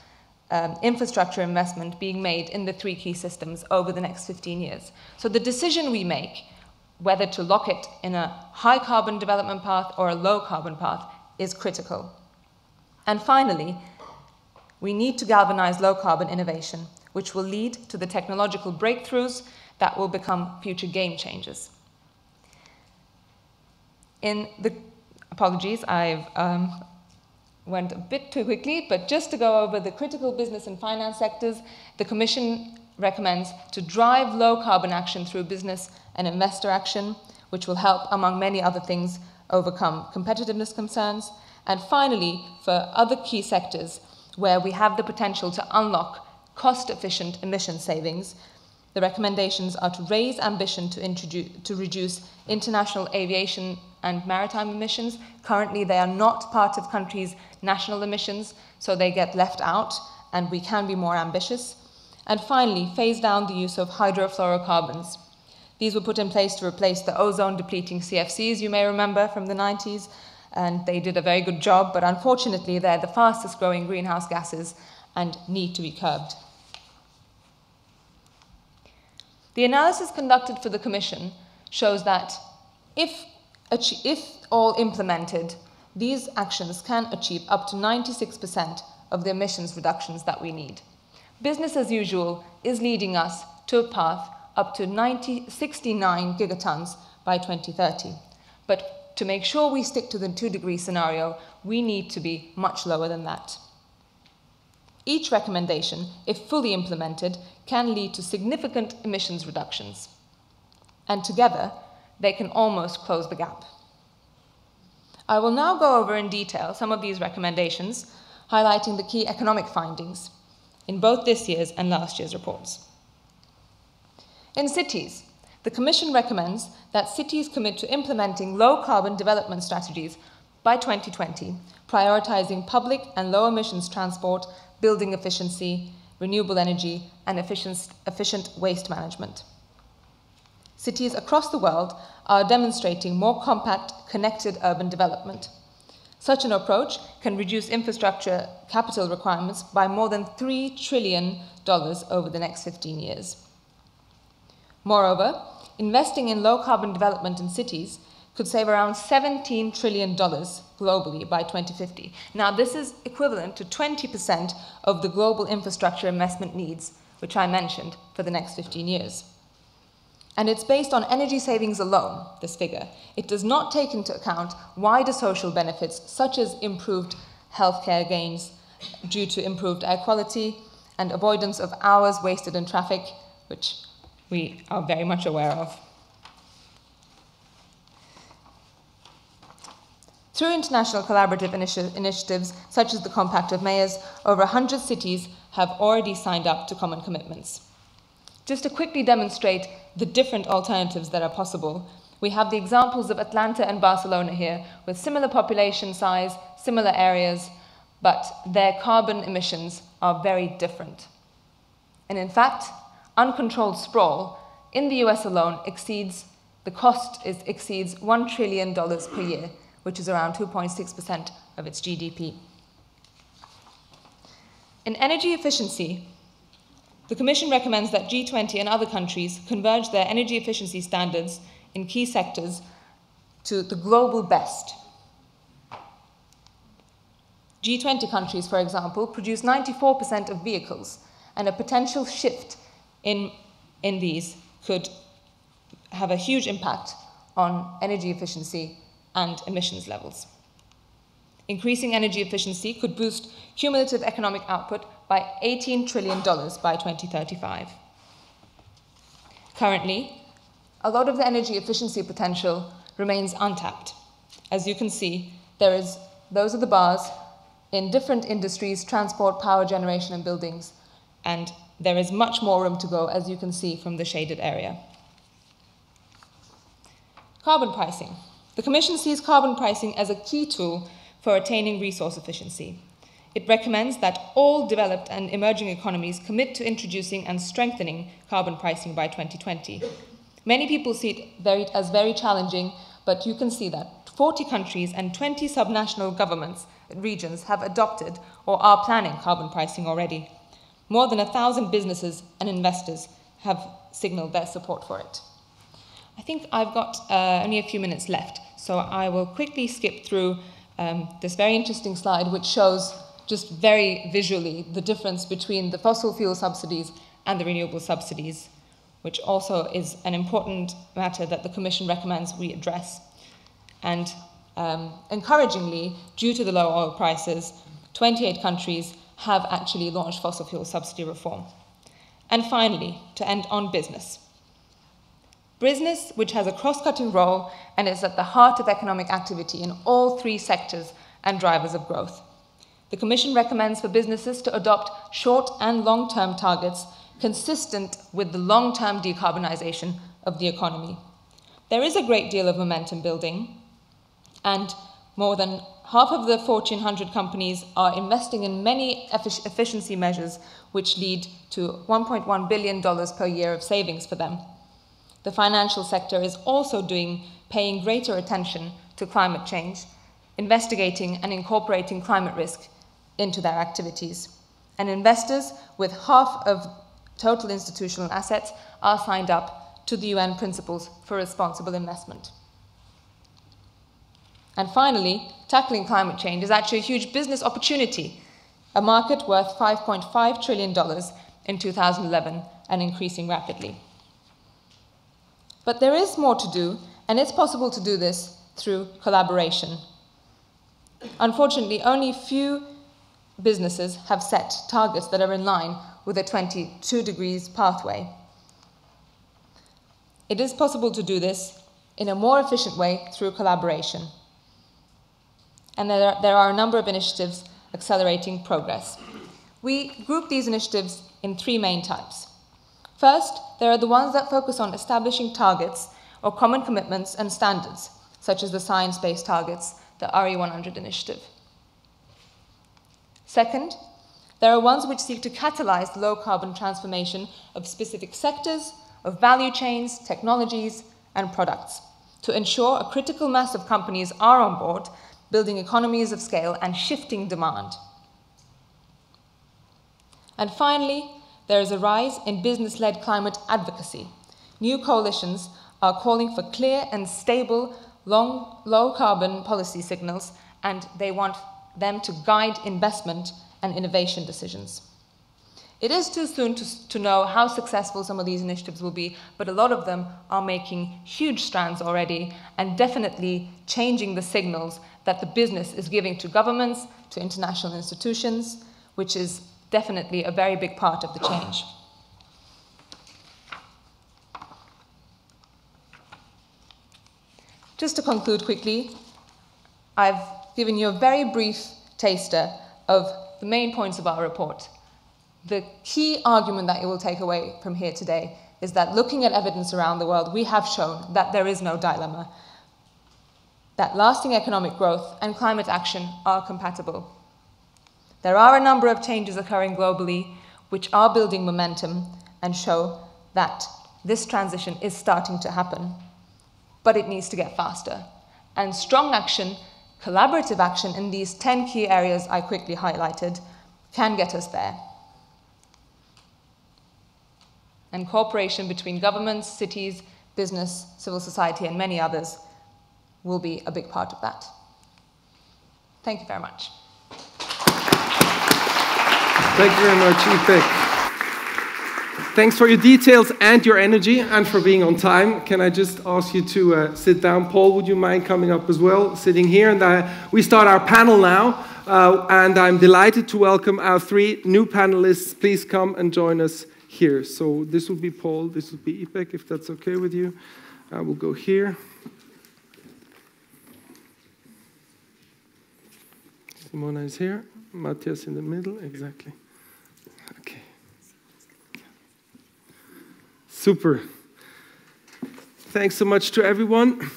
um, infrastructure investment being made in the three key systems over the next fifteen years. So the decision we make, whether to lock it in a high carbon development path or a low carbon path, is critical. And finally, we need to galvanize low carbon innovation, which will lead to the technological breakthroughs that will become future game changers. In the, apologies, I've um, went a bit too quickly, but just to go over the critical business and finance sectors, the Commission recommends to drive low carbon action through business and investor action, which will help, among many other things, overcome competitiveness concerns. And finally, for other key sectors where we have the potential to unlock cost-efficient emission savings, the recommendations are to raise ambition to, introduce, to reduce international aviation and maritime emissions. Currently, they are not part of countries' national emissions, so they get left out, and we can be more ambitious. And finally, phase down the use of hydrofluorocarbons. These were put in place to replace the ozone-depleting C F Cs, you may remember, from the nineties, and they did a very good job, but unfortunately, they're the fastest-growing greenhouse gases and need to be curbed. The analysis conducted for the Commission shows that if, if all implemented, these actions can achieve up to ninety-six percent of the emissions reductions that we need. Business as usual is leading us to a path up to ninety, sixty-nine gigatons by twenty thirty. But to make sure we stick to the two-degree scenario, we need to be much lower than that. Each recommendation, if fully implemented, can lead to significant emissions reductions. And together, they can almost close the gap. I will now go over in detail some of these recommendations, highlighting the key economic findings in both this year's and last year's reports. In cities, the Commission recommends that cities commit to implementing low-carbon development strategies by twenty twenty, prioritizing public and low-emissions transport, building efficiency, renewable energy, and efficient waste management. Cities across the world are demonstrating more compact, connected urban development. Such an approach can reduce infrastructure capital requirements by more than three trillion dollars over the next fifteen years. Moreover, investing in low-carbon development in cities could save around seventeen trillion dollars globally by twenty fifty. Now, this is equivalent to twenty percent of the global infrastructure investment needs, which I mentioned, for the next fifteen years. And it's based on energy savings alone, this figure. It does not take into account wider social benefits, such as improved healthcare gains due to improved air quality and avoidance of hours wasted in traffic, which we are very much aware of. Through international collaborative initi initiatives, such as the Compact of Mayors, over one hundred cities have already signed up to common commitments. Just to quickly demonstrate the different alternatives that are possible, we have the examples of Atlanta and Barcelona here, with similar population size, similar areas, but their carbon emissions are very different. And in fact, uncontrolled sprawl in the U S alone exceeds, the cost is, exceeds one trillion dollars per year, which is around two point six percent of its G D P. In energy efficiency, the Commission recommends that G twenty and other countries converge their energy efficiency standards in key sectors to the global best. G twenty countries, for example, produce ninety-four percent of vehicles, and a potential shift In, in these could have a huge impact on energy efficiency and emissions levels. Increasing energy efficiency could boost cumulative economic output by eighteen trillion dollars by twenty thirty-five. Currently, a lot of the energy efficiency potential remains untapped. As you can see, there is, those are the bars in different industries, transport, power generation and buildings, and there is much more room to go, as you can see from the shaded area. Carbon pricing. The Commission sees carbon pricing as a key tool for attaining resource efficiency. It recommends that all developed and emerging economies commit to introducing and strengthening carbon pricing by twenty twenty. Many people see it very, as very challenging, but you can see that forty countries and twenty subnational governments and regions have adopted or are planning carbon pricing already. More than one thousand businesses and investors have signaled their support for it. I think I've got uh, only a few minutes left, so I will quickly skip through um, this very interesting slide, which shows just very visually the difference between the fossil fuel subsidies and the renewable subsidies, which also is an important matter that the Commission recommends we address. And um, encouragingly, due to the low oil prices, twenty-eight countries have actually launched fossil fuel subsidy reform. And finally, to end on business. Business, which has a cross-cutting role and is at the heart of economic activity in all three sectors and drivers of growth. The Commission recommends for businesses to adopt short and long-term targets consistent with the long-term decarbonization of the economy. There is a great deal of momentum building, and more than half of the Fortune one hundred companies are investing in many efficiency measures which lead to one point one billion dollars per year of savings for them. The financial sector is also doing, paying greater attention to climate change, investigating and incorporating climate risk into their activities. And investors with half of total institutional assets are signed up to the U N Principles for Responsible Investment. And finally, tackling climate change is actually a huge business opportunity, a market worth five point five trillion dollars in two thousand eleven and increasing rapidly. But there is more to do, and it's possible to do this through collaboration. Unfortunately, only few businesses have set targets that are in line with a twenty-two degrees pathway. It is possible to do this in a more efficient way through collaboration. And there are, there are a number of initiatives accelerating progress. We group these initiatives in three main types. First, there are the ones that focus on establishing targets or common commitments and standards, such as the science-based targets, the R E one hundred initiative. Second, there are ones which seek to catalyze the low-carbon transformation of specific sectors, of value chains, technologies, and products, to ensure a critical mass of companies are on board, building economies of scale and shifting demand. And finally, there is a rise in business-led climate advocacy. New coalitions are calling for clear and stable long, low-carbon policy signals, and they want them to guide investment and innovation decisions. It is too soon to, to know how successful some of these initiatives will be, but a lot of them are making huge strides already and definitely changing the signals that the business is giving to governments, to international institutions, which is definitely a very big part of the change. Just to conclude quickly, I've given you a very brief taster of the main points of our report. The key argument that you will take away from here today is that looking at evidence around the world, we have shown that there is no dilemma, that lasting economic growth and climate action are compatible. There are a number of changes occurring globally which are building momentum and show that this transition is starting to happen. But it needs to get faster. And strong action, collaborative action in these ten key areas I quickly highlighted can get us there. And cooperation between governments, cities, business, civil society, and many others will be a big part of that. Thank you very much. Thank you very much, Ipek. Thanks for your details and your energy and for being on time. Can I just ask you to uh, sit down? Paul, would you mind coming up as well, sitting here? And uh, we start our panel now, uh, and I'm delighted to welcome our three new panelists. Please come and join us here. So this will be Paul, this will be Ipek, if that's okay with you. I will go here. Simona is here, Matthias in the middle, exactly. Okay. Super. Thanks so much to everyone.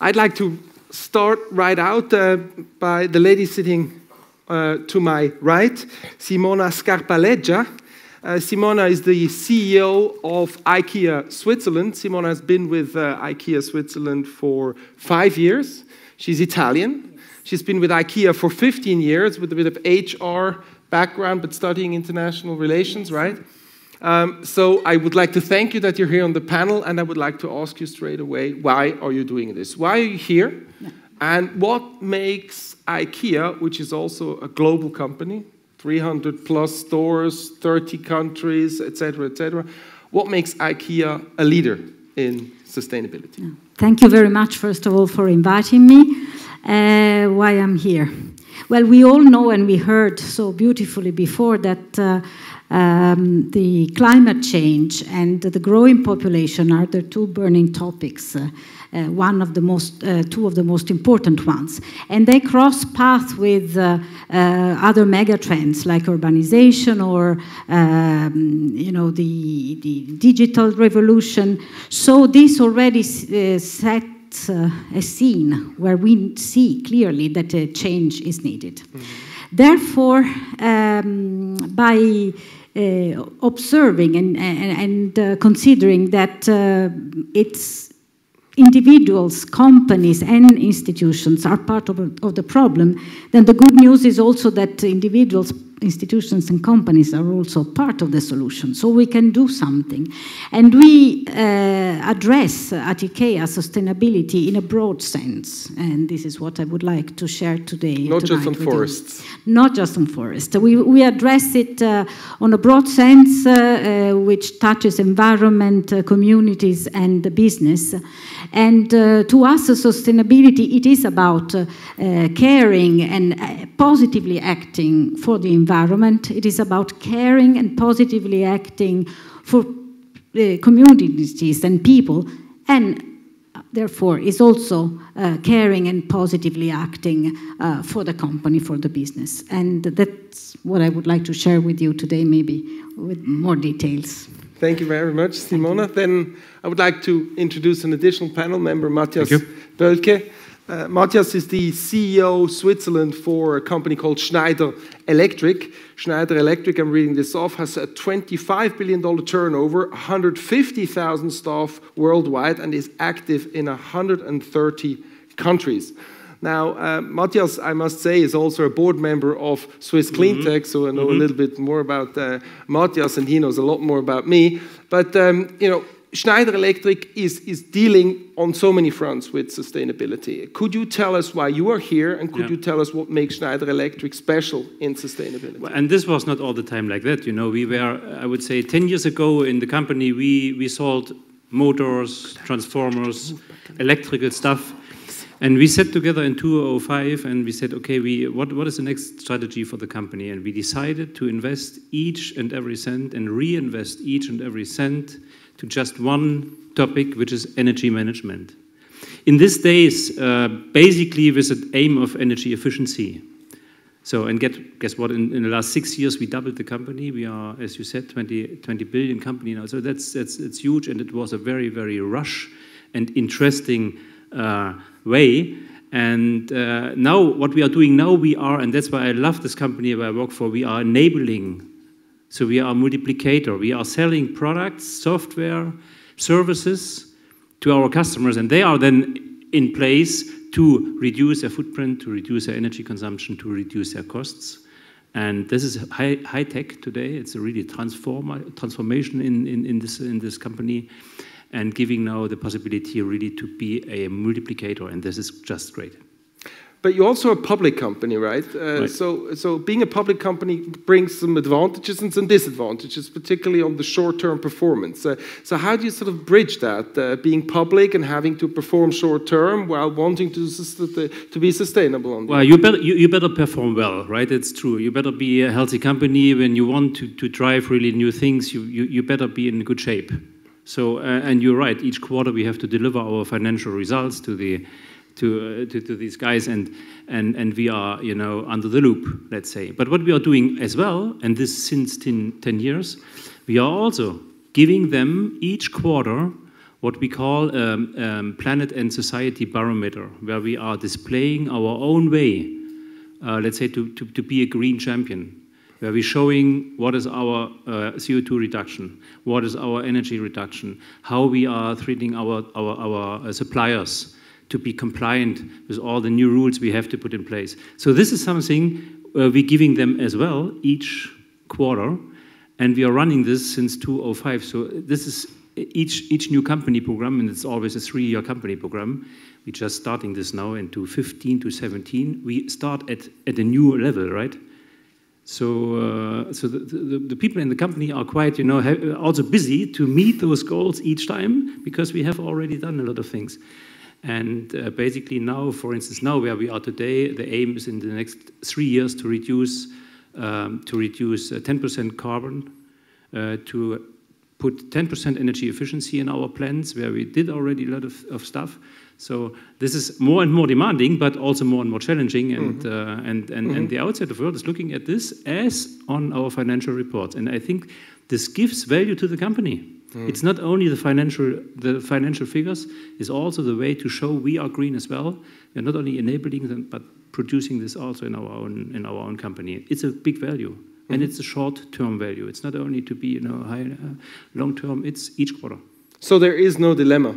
I'd like to start right out uh, by the lady sitting uh, to my right, Simona Scarpaleggia. Uh, Simona is the C E O of IKEA Switzerland. Simona has been with uh, IKEA Switzerland for five years. She's Italian. She's been with IKEA for fifteen years with a bit of H R background, but studying international relations, right? Um, so I would like to thank you that you're here on the panel, and I would like to ask you straight away, why are you doing this? Why are you here? Yeah. And what makes IKEA, which is also a global company, three hundred plus stores, thirty countries, et cetera, et cetera. What makes IKEA a leader in sustainability? Thank you very much, first of all, for inviting me. Uh, why I'm here? Well, we all know and we heard so beautifully before that uh, um, the climate change and the growing population are the two burning topics. Uh, Uh, one of the most, uh, two of the most important ones. And they cross paths with uh, uh, other mega trends like urbanization or, um, you know, the, the digital revolution. So this already uh, sets uh, a scene where we see clearly that a change is needed. Mm-hmm. Therefore, um, by uh, observing and, and, and uh, considering that uh, it's individuals, companies, and institutions are part of, of the problem, then the good news is also that individuals, institutions, and companies are also part of the solution. So we can do something. And we uh, address at IKEA sustainability in a broad sense. And this is what I would like to share today. Not just on forests. You. Not just on forests. We, we address it uh, on a broad sense, uh, uh, which touches environment, uh, communities, and the business. And uh, to us, uh, sustainability, it is about uh, uh, caring and uh, positively acting for the environment. It is about caring and positively acting for uh, communities and people, and therefore is also uh, caring and positively acting uh, for the company, for the business. And that's what I would like to share with you today, maybe with more details. Thank you very much, Simona. Then I would like to introduce an additional panel member, Matthias Bölke. Uh, Matthias is the C E O Switzerland for a company called Schneider Electric. Schneider Electric, I'm reading this off, has a twenty-five billion dollar turnover, one hundred fifty thousand staff worldwide, and is active in one hundred thirty countries. Now, uh, Matthias, I must say, is also a board member of Swiss Cleantech, mm-hmm. so I know mm-hmm. a little bit more about uh, Matthias, and he knows a lot more about me. But, um, you know, Schneider Electric is, is dealing on so many fronts with sustainability. Could you tell us why you are here, and could yeah. you tell us what makes Schneider Electric special in sustainability? Well, and this was not all the time like that. You know, we were, I would say, ten years ago in the company, we, we sold motors, transformers, electrical stuff. And we sat together in two thousand five and we said, okay, we, what, what is the next strategy for the company? And we decided to invest each and every cent and reinvest each and every cent to just one topic, which is energy management. In these days, uh, basically with the aim of energy efficiency. So, and get, guess what, in, in the last six years, we doubled the company. We are, as you said, twenty billion company now. So that's, that's it's huge, and it was a very, very rush and interesting Uh, way. And uh, now what we are doing now, we are, and that's why I love this company that I work for, we are enabling. So we are a multiplicator. We are selling products, software, services to our customers, and they are then in place to reduce their footprint, to reduce their energy consumption, to reduce their costs. And this is high, high tech today. It's a really transform, transformation in, in, in, this, in this company, and giving now the possibility really to be a multiplicator, and this is just great. But you're also a public company, right? Uh, right. So, so being a public company brings some advantages and some disadvantages, particularly on the short-term performance. Uh, so how do you sort of bridge that, uh, being public and having to perform short-term while wanting to, to be sustainable? On well, you better, you, you better perform well, right? It's true. You better be a healthy company. When you want to, to drive really new things, you, you, you better be in good shape. So, uh, and you're right, each quarter we have to deliver our financial results to, the, to, uh, to, to these guys, and, and, and we are, you know, under the loop, let's say. But what we are doing as well, and this since ten years, we are also giving them each quarter what we call a um, um, planet and society barometer, where we are displaying our own way, uh, let's say, to, to, to be a green champion, where we're showing what is our uh, C O two reduction, what is our energy reduction, how we are treating our, our, our suppliers to be compliant with all the new rules we have to put in place. So this is something uh, we're giving them as well each quarter, and we are running this since two thousand five. So this is each, each new company program, and it's always a three-year company program. We're just starting this now into fifteen to seventeen. We start at, at a new level, right? So, uh, so the, the, the people in the company are quite, you know, also busy to meet those goals each time, because we have already done a lot of things. And uh, basically now, for instance, now where we are today, the aim is in the next three years to reduce um, to reduce ten percent uh, carbon, uh, to put ten percent energy efficiency in our plants, where we did already a lot of, of stuff. So this is more and more demanding, but also more and more challenging. And mm-hmm. uh, and and, mm-hmm. and the outside of the world is looking at this as on our financial reports. And I think this gives value to the company. Mm. It's not only the financial the financial figures, it's also the way to show we are green as well. We're not only enabling them, but producing this also in our own in our own company. It's a big value. Mm-hmm. And it's a short-term value. It's not only to be, you know, high, uh, long-term, it's each quarter. So there is no dilemma.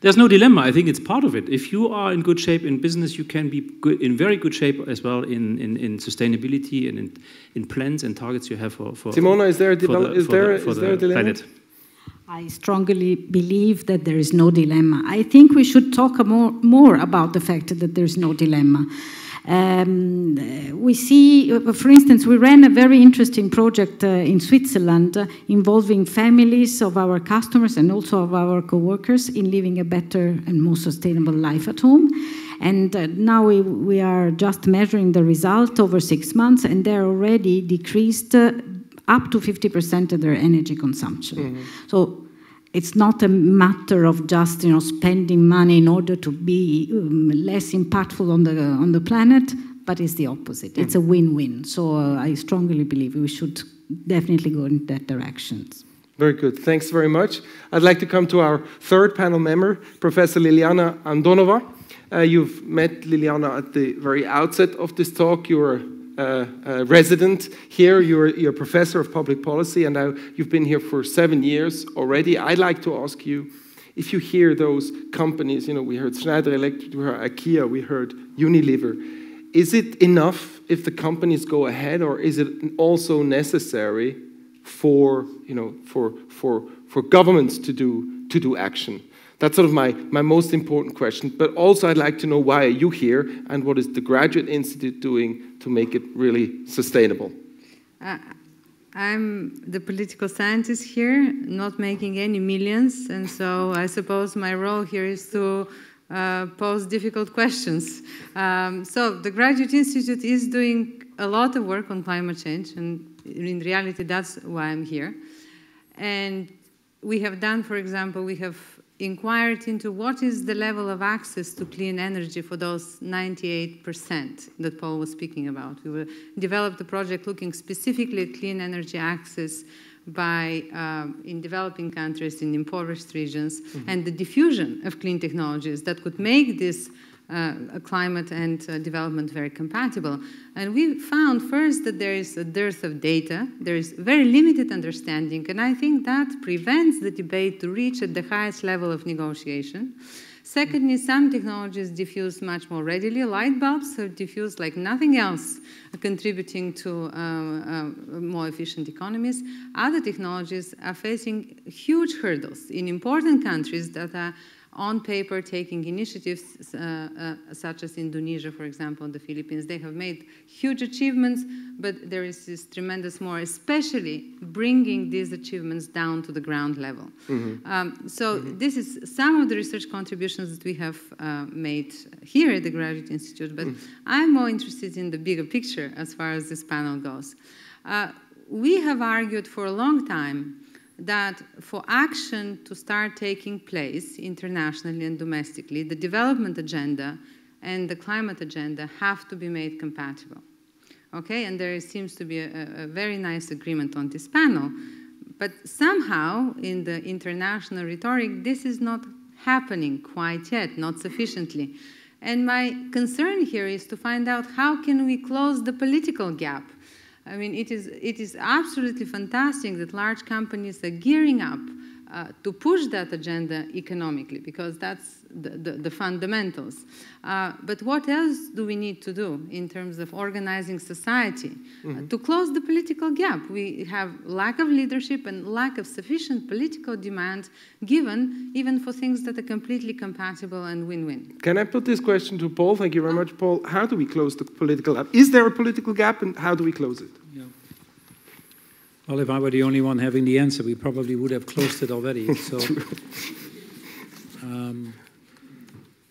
There's no dilemma. I think it's part of it. If you are in good shape in business, you can be good, in very good shape as well in, in, in sustainability and in, in plans and targets you have for, for Simona, is there a, the, is there, the, is there a dilemma? Planet. I strongly believe that there is no dilemma. I think we should talk more, more about the fact that there is no dilemma. Um, we see, for instance, we ran a very interesting project uh, in Switzerland uh, involving families of our customers and also of our co-workers in living a better and more sustainable life at home. And uh, now we, we are just measuring the result over six months, and they're already decreased uh, up to fifty percent of their energy consumption. Mm-hmm. So it's not a matter of just, you know, spending money in order to be um, less impactful on the on the planet, but it's the opposite. Mm-hmm. It's a win-win. So uh, I strongly believe we should definitely go in that direction. Very good. Thanks very much. I'd like to come to our third panel member, Professor Liliana Andonova. Uh, you've met Liliana at the very outset of this talk. You're Uh, uh, resident here, you're, you're a professor of public policy, and now you've been here for seven years already. I'd like to ask you, if you hear those companies, you know, we heard Schneider Electric, we heard IKEA, we heard Unilever, is it enough if the companies go ahead, or is it also necessary for, you know, for, for, for governments to do, to do action? That's sort of my, my most important question, but also I'd like to know why are you here and what is the Graduate Institute doing to make it really sustainable? Uh, I'm the political scientist here, not making any millions, and so I suppose my role here is to uh, pose difficult questions. Um, so the Graduate Institute is doing a lot of work on climate change, and in reality that's why I'm here. And we have done, for example, we have inquired into what is the level of access to clean energy for those ninety-eight percent that Paul was speaking about. We developed a project looking specifically at clean energy access by, uh, in developing countries, in impoverished regions, mm-hmm. and the diffusion of clean technologies that could make this uh, climate and uh, development very compatible. And we found first that there is a dearth of data, there is very limited understanding, and I think that prevents the debate to reach at the highest level of negotiation. Secondly, some technologies diffuse much more readily. Light bulbs have diffused like nothing else, contributing to uh, uh, more efficient economies. Other technologies are facing huge hurdles in important countries that are on paper taking initiatives uh, uh, such as Indonesia, for example, and the Philippines. They have made huge achievements, but there is this tremendous more, especially bringing these achievements down to the ground level. Mm-hmm. um, so mm-hmm. this is some of the research contributions that we have uh, made here at the Graduate Institute, but mm-hmm. I'm more interested in the bigger picture as far as this panel goes. Uh, we have argued for a long time that for action to start taking place internationally and domestically, the development agenda and the climate agenda have to be made compatible. Okay, and there seems to be a, a very nice agreement on this panel, But somehow, in the international rhetoric, this is not happening quite yet, not sufficiently. And my concern here is to find out how can we close the political gap. I mean, it is, it is absolutely fantastic that large companies are gearing up uh, to push that agenda economically, because that's the, the, the fundamentals. Uh, but what else do we need to do in terms of organizing society mm-hmm. uh, to close the political gap? We have lack of leadership and lack of sufficient political demand given even for things that are completely compatible and win-win. Can I put this question to Paul? Thank you very much, Paul. How do we close the political gap? Is there a political gap, and how do we close it? Yeah. Well, if I were the only one having the answer, we probably would have closed it already. So. um,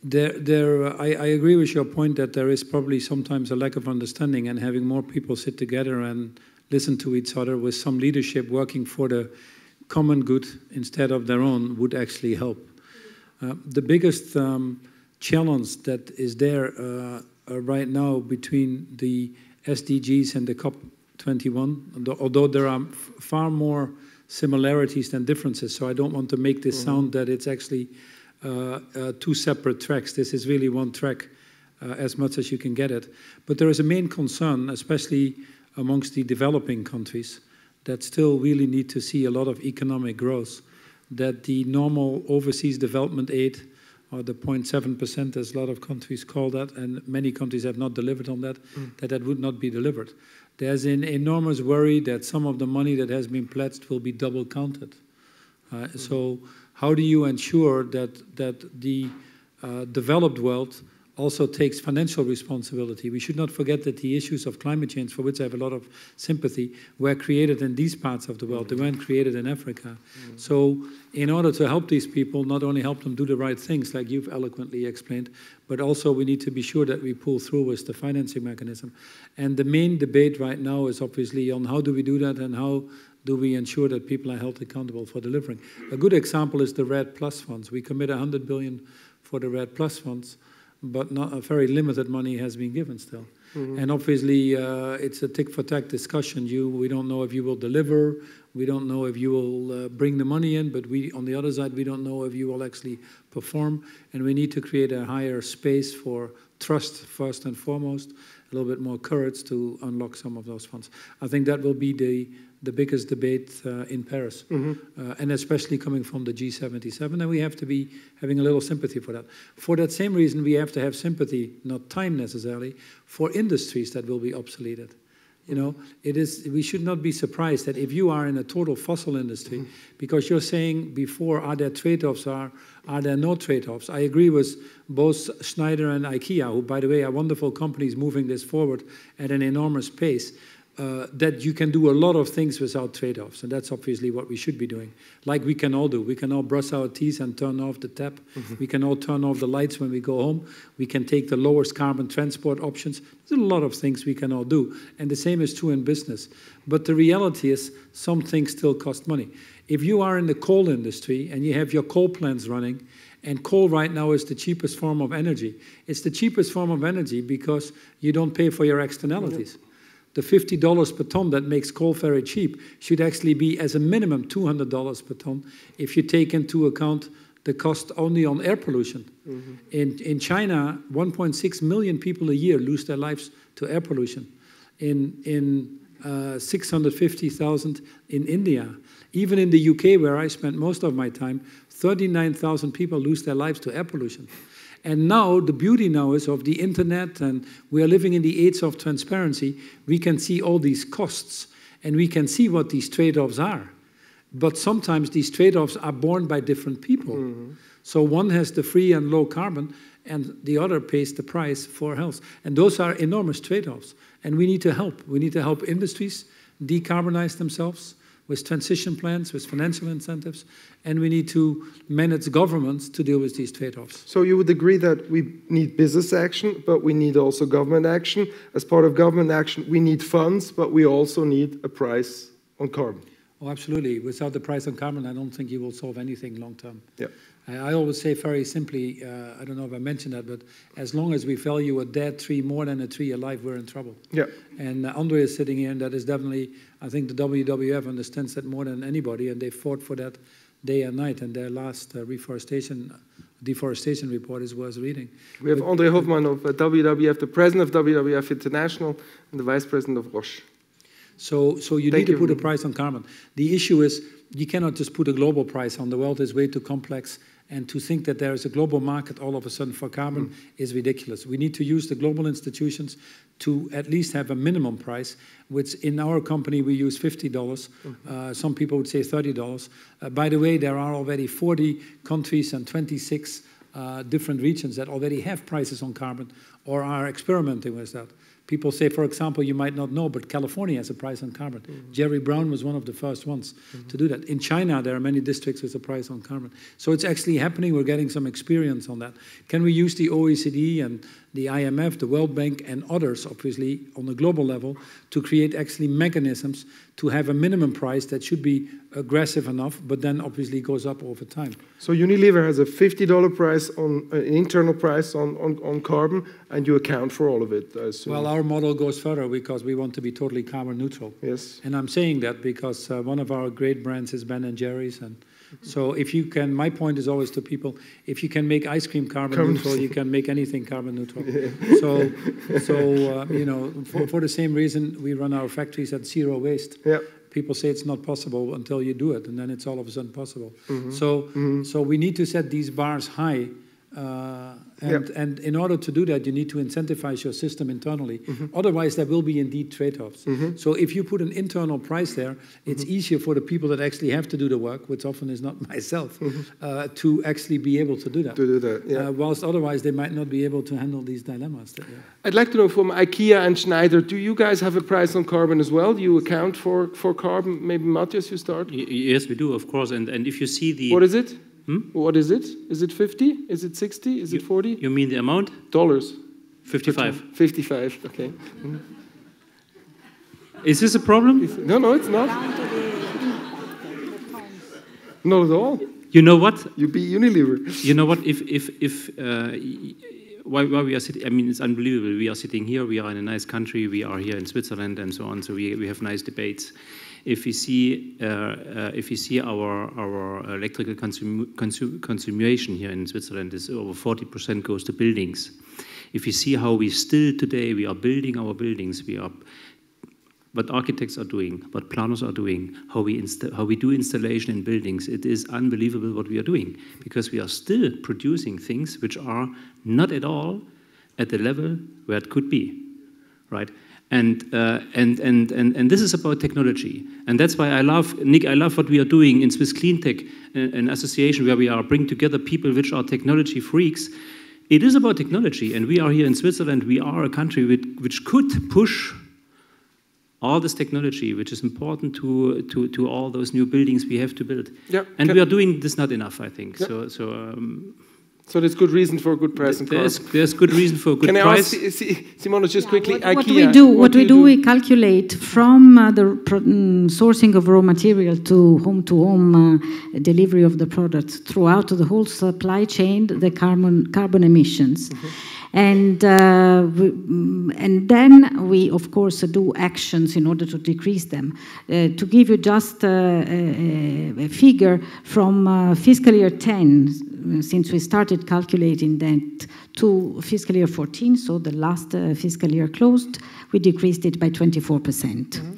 There, there, I, I agree with your point that there is probably sometimes a lack of understanding, and having more people sit together and listen to each other with some leadership working for the common good instead of their own would actually help. Uh, the biggest um, challenge that is there uh, uh, right now between the S D Gs and the COP twenty-one, although there are far more similarities than differences, so I don't want to make this mm-hmm. sound that it's actually Uh, uh, two separate tracks. This is really one track uh, as much as you can get it. But there is a main concern, especially amongst the developing countries, that still really need to see a lot of economic growth, that the normal overseas development aid, or the zero point seven percent as a lot of countries call that, and many countries have not delivered on that, mm. that that would not be delivered. There's an enormous worry that some of the money that has been pledged will be double counted. Uh, mm. So how do you ensure that, that the uh, developed world also takes financial responsibility? We should not forget that the issues of climate change, for which I have a lot of sympathy, were created in these parts of the world. They weren't created in Africa. Mm. So in order to help these people, not only help them do the right things, like you've eloquently explained, but also we need to be sure that we pull through with the financing mechanism. And the main debate right now is obviously on how do we do that, and how do we ensure that people are held accountable for delivering? A good example is the REDD Plus funds. We commit one hundred billion dollars for the REDD Plus funds, but not a very limited money has been given still. Mm-hmm. And obviously, uh, it's a tick-for-tack discussion. You, we don't know if you will deliver. We don't know if you will uh, bring the money in. But we, on the other side, we don't know if you will actually perform. And we need to create a higher space for trust first and foremost, a little bit more courage to unlock some of those funds. I think that will be the the biggest debate uh, in Paris, mm-hmm. uh, and especially coming from the G seventy-seven, and we have to be having a little sympathy for that. For that same reason, we have to have sympathy, not time necessarily, for industries that will be obsoleted. You know, it is, we should not be surprised that if you are in a total fossil industry, mm-hmm. because you're saying before, are there trade-offs, are, are there no trade-offs? I agree with both Schneider and IKEA, who, by the way, are wonderful companies moving this forward at an enormous pace. Uh, that you can do a lot of things without trade-offs, and that's obviously what we should be doing. Like we can all do. We can all brush our teeth and turn off the tap. Mm-hmm. We can all turn off the lights when we go home. We can take the lowest carbon transport options. There's a lot of things we can all do, and the same is true in business. But the reality is some things still cost money. If you are in the coal industry and you have your coal plants running, and coal right now is the cheapest form of energy. It's the cheapest form of energy because you don't pay for your externalities. Mm-hmm. The fifty dollars per ton that makes coal very cheap should actually be, as a minimum, two hundred dollars per ton if you take into account the cost only on air pollution. Mm-hmm. In, in China, one point six million people a year lose their lives to air pollution. In, in uh, six hundred fifty thousand in India. Even in the U K, where I spent most of my time, thirty-nine thousand people lose their lives to air pollution. And now, the beauty now is of the internet, and we are living in the age of transparency. We can see all these costs, and we can see what these trade-offs are. But sometimes these trade-offs are borne by different people. Mm-hmm. So one has the free and low carbon, and the other pays the price for health. And those are enormous trade-offs, and we need to help. We need to help industries decarbonize themselves with transition plans, with financial incentives, and we need to manage governments to deal with these trade-offs. So you would agree that we need business action, but we need also government action. As part of government action, we need funds, but we also need a price on carbon. Oh, absolutely. Without the price on carbon, I don't think you will solve anything long term. Yep. I, I always say very simply, uh, I don't know if I mentioned that, but as long as we value a dead tree more than a tree alive, we're in trouble. Yep. And uh, André is sitting here, and that is definitely, I think the W W F understands that more than anybody, and they fought for that day and night, and their last uh, reforestation deforestation report is worth reading. We have André Hoffmann of uh, W W F, the president of W W F International, and the vice president of Roche. So, so you Thank need you. to put a price on carbon. The issue is you cannot just put a global price on. The world is way too complex, and to think that there is a global market all of a sudden for carbon mm. is ridiculous. We need to use the global institutions to at least have a minimum price, which in our company we use fifty dollars. Mm-hmm. uh, some people would say thirty dollars. Uh, by the way, there are already forty countries and twenty-six uh, different regions that already have prices on carbon or are experimenting with that. People say, for example, you might not know, but California has a price on carbon. Mm-hmm. Jerry Brown was one of the first ones mm-hmm. to do that. In China, there are many districts with a price on carbon. So it's actually happening. We're getting some experience on that. Can we use the O E C D and the I M F, the World Bank, and others, obviously, on a global level, to create actually mechanisms to have a minimum price that should be aggressive enough, but then obviously goes up over time? So Unilever has a fifty dollar price on uh, an internal price on, on, on carbon, and you account for all of it, I assume. Well, our model goes further because we want to be totally carbon neutral. Yes. And I'm saying that because uh, one of our great brands is Ben and Jerry's. And mm-hmm. so if you can, my point is always to people, if you can make ice cream carbon, carbon neutral, you can make anything carbon neutral. Yeah. So, so uh, you know, for, for the same reason, we run our factories at zero waste. Yeah. People say it's not possible until you do it, and then it's all of a sudden possible. Mm-hmm. So, mm-hmm. so we need to set these bars high. Uh, and, yep. and in order to do that, you need to incentivize your system internally. Mm-hmm. Otherwise, there will be indeed trade-offs. Mm-hmm. So if you put an internal price there, it's mm-hmm. easier for the people that actually have to do the work, which often is not myself, mm-hmm. uh, to actually be able to do that. To do that, yeah. Uh, whilst otherwise, they might not be able to handle these dilemmas. That, yeah. I'd like to know from IKEA and Schneider, do you guys have a price on carbon as well? Do you account for, for carbon? Maybe Matthias, you start? Y yes, we do, of course. And, and if you see the... What is it? Hmm? What is it? Is it fifty? Is it sixty? Is you, it forty? You mean the amount? Dollars. fifty-five. fifty-five, okay. Mm. Is this a problem? Is it, no, no, it's not. Not at all. You know what? You be Unilever. You know what? If, if, if, uh, why, why we are sitting, I mean, it's unbelievable. We are sitting here, we are in a nice country, we are here in Switzerland and so on, so we, we have nice debates. If we see uh, uh, if we see our our electrical consum consum consumption here in Switzerland is over forty percent goes to buildings. If you see how we still today we are building our buildings, we are what architects are doing, what planners are doing, how we insta how we do installation in buildings, it is unbelievable what we are doing because we are still producing things which are not at all at the level where it could be, right? And, uh, and, and, and, and this is about technology. And that's why I love, Nick, I love what we are doing in Swiss Cleantech, an association where we are bringing together people which are technology freaks. It is about technology. And we are here in Switzerland. We are a country which, which could push all this technology, which is important to, to, to all those new buildings we have to build. Yeah, and we are doing this not enough, I think. Yeah. So... so um, So there's good reason for a good price on carbon. There's good reason for a good Can price. Can I ask, Simona, just yeah, quickly, what, what IKEA. We do, what, what do we do, do, we calculate from uh, the pro um, sourcing of raw material to home-to-home -home, uh, delivery of the products throughout the whole supply chain, the carbon, carbon emissions. Mm-hmm. And, uh, we, and then we, of course, do actions in order to decrease them. Uh, to give you just uh, a, a figure, from uh, fiscal year ten, since we started calculating that, to fiscal year fourteen, so the last uh, fiscal year closed, we decreased it by twenty-four percent. Mm-hmm.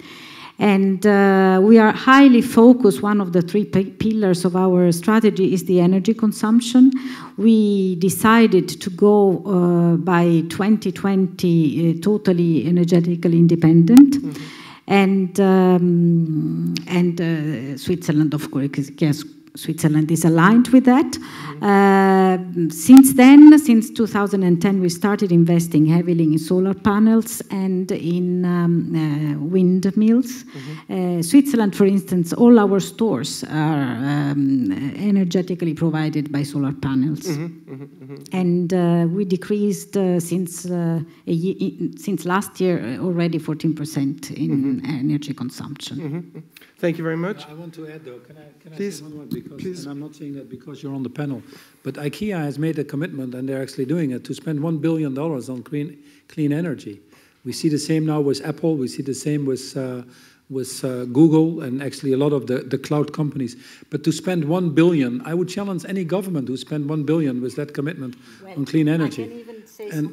And uh, we are highly focused. One of the three pillars of our strategy is the energy consumption. We decided to go uh, by twenty twenty uh, totally energetically independent. Mm-hmm. And, um, and uh, Switzerland, of course, yes, Switzerland is aligned with that. Uh, since then, since two thousand ten, we started investing heavily in solar panels and in um, uh, windmills. Mm-hmm. uh, Switzerland, for instance, all our stores are um, energetically provided by solar panels. Mm-hmm. Mm-hmm. And uh, we decreased uh, since, uh, a year, since last year already fourteen percent in mm-hmm. energy consumption. Mm-hmm. Thank you very much. I want to add, though, can I, can Please. I say one word? Because, Please. And I'm not saying that because you're on the panel, but IKEA has made a commitment, and they're actually doing it, to spend one billion dollars on clean, clean energy. We see the same now with Apple, we see the same with, uh, with uh, Google, and actually a lot of the, the cloud companies. But to spend one billion dollars, I would challenge any government who spent one billion dollars with that commitment well, on clean energy. I can even say and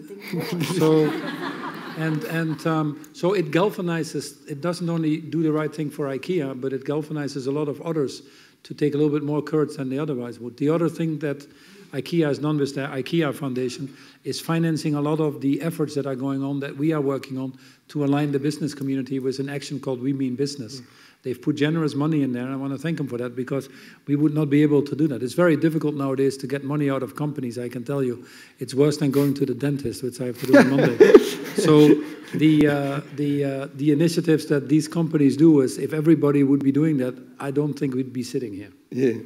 something more. So, And, and um, so it galvanizes, it doesn't only do the right thing for IKEA, but it galvanizes a lot of others to take a little bit more courage than they otherwise would. The other thing that IKEA has done with their IKEA Foundation is financing a lot of the efforts that are going on, that we are working on, to align the business community with an action called We Mean Business. Mm. They've put generous money in there, and I want to thank them for that, because we would not be able to do that. It's very difficult nowadays to get money out of companies, I can tell you. It's worse than going to the dentist, which I have to do on Monday. So the, uh, the, uh, the initiatives that these companies do, is, if everybody would be doing that, I don't think we'd be sitting here. Yeah.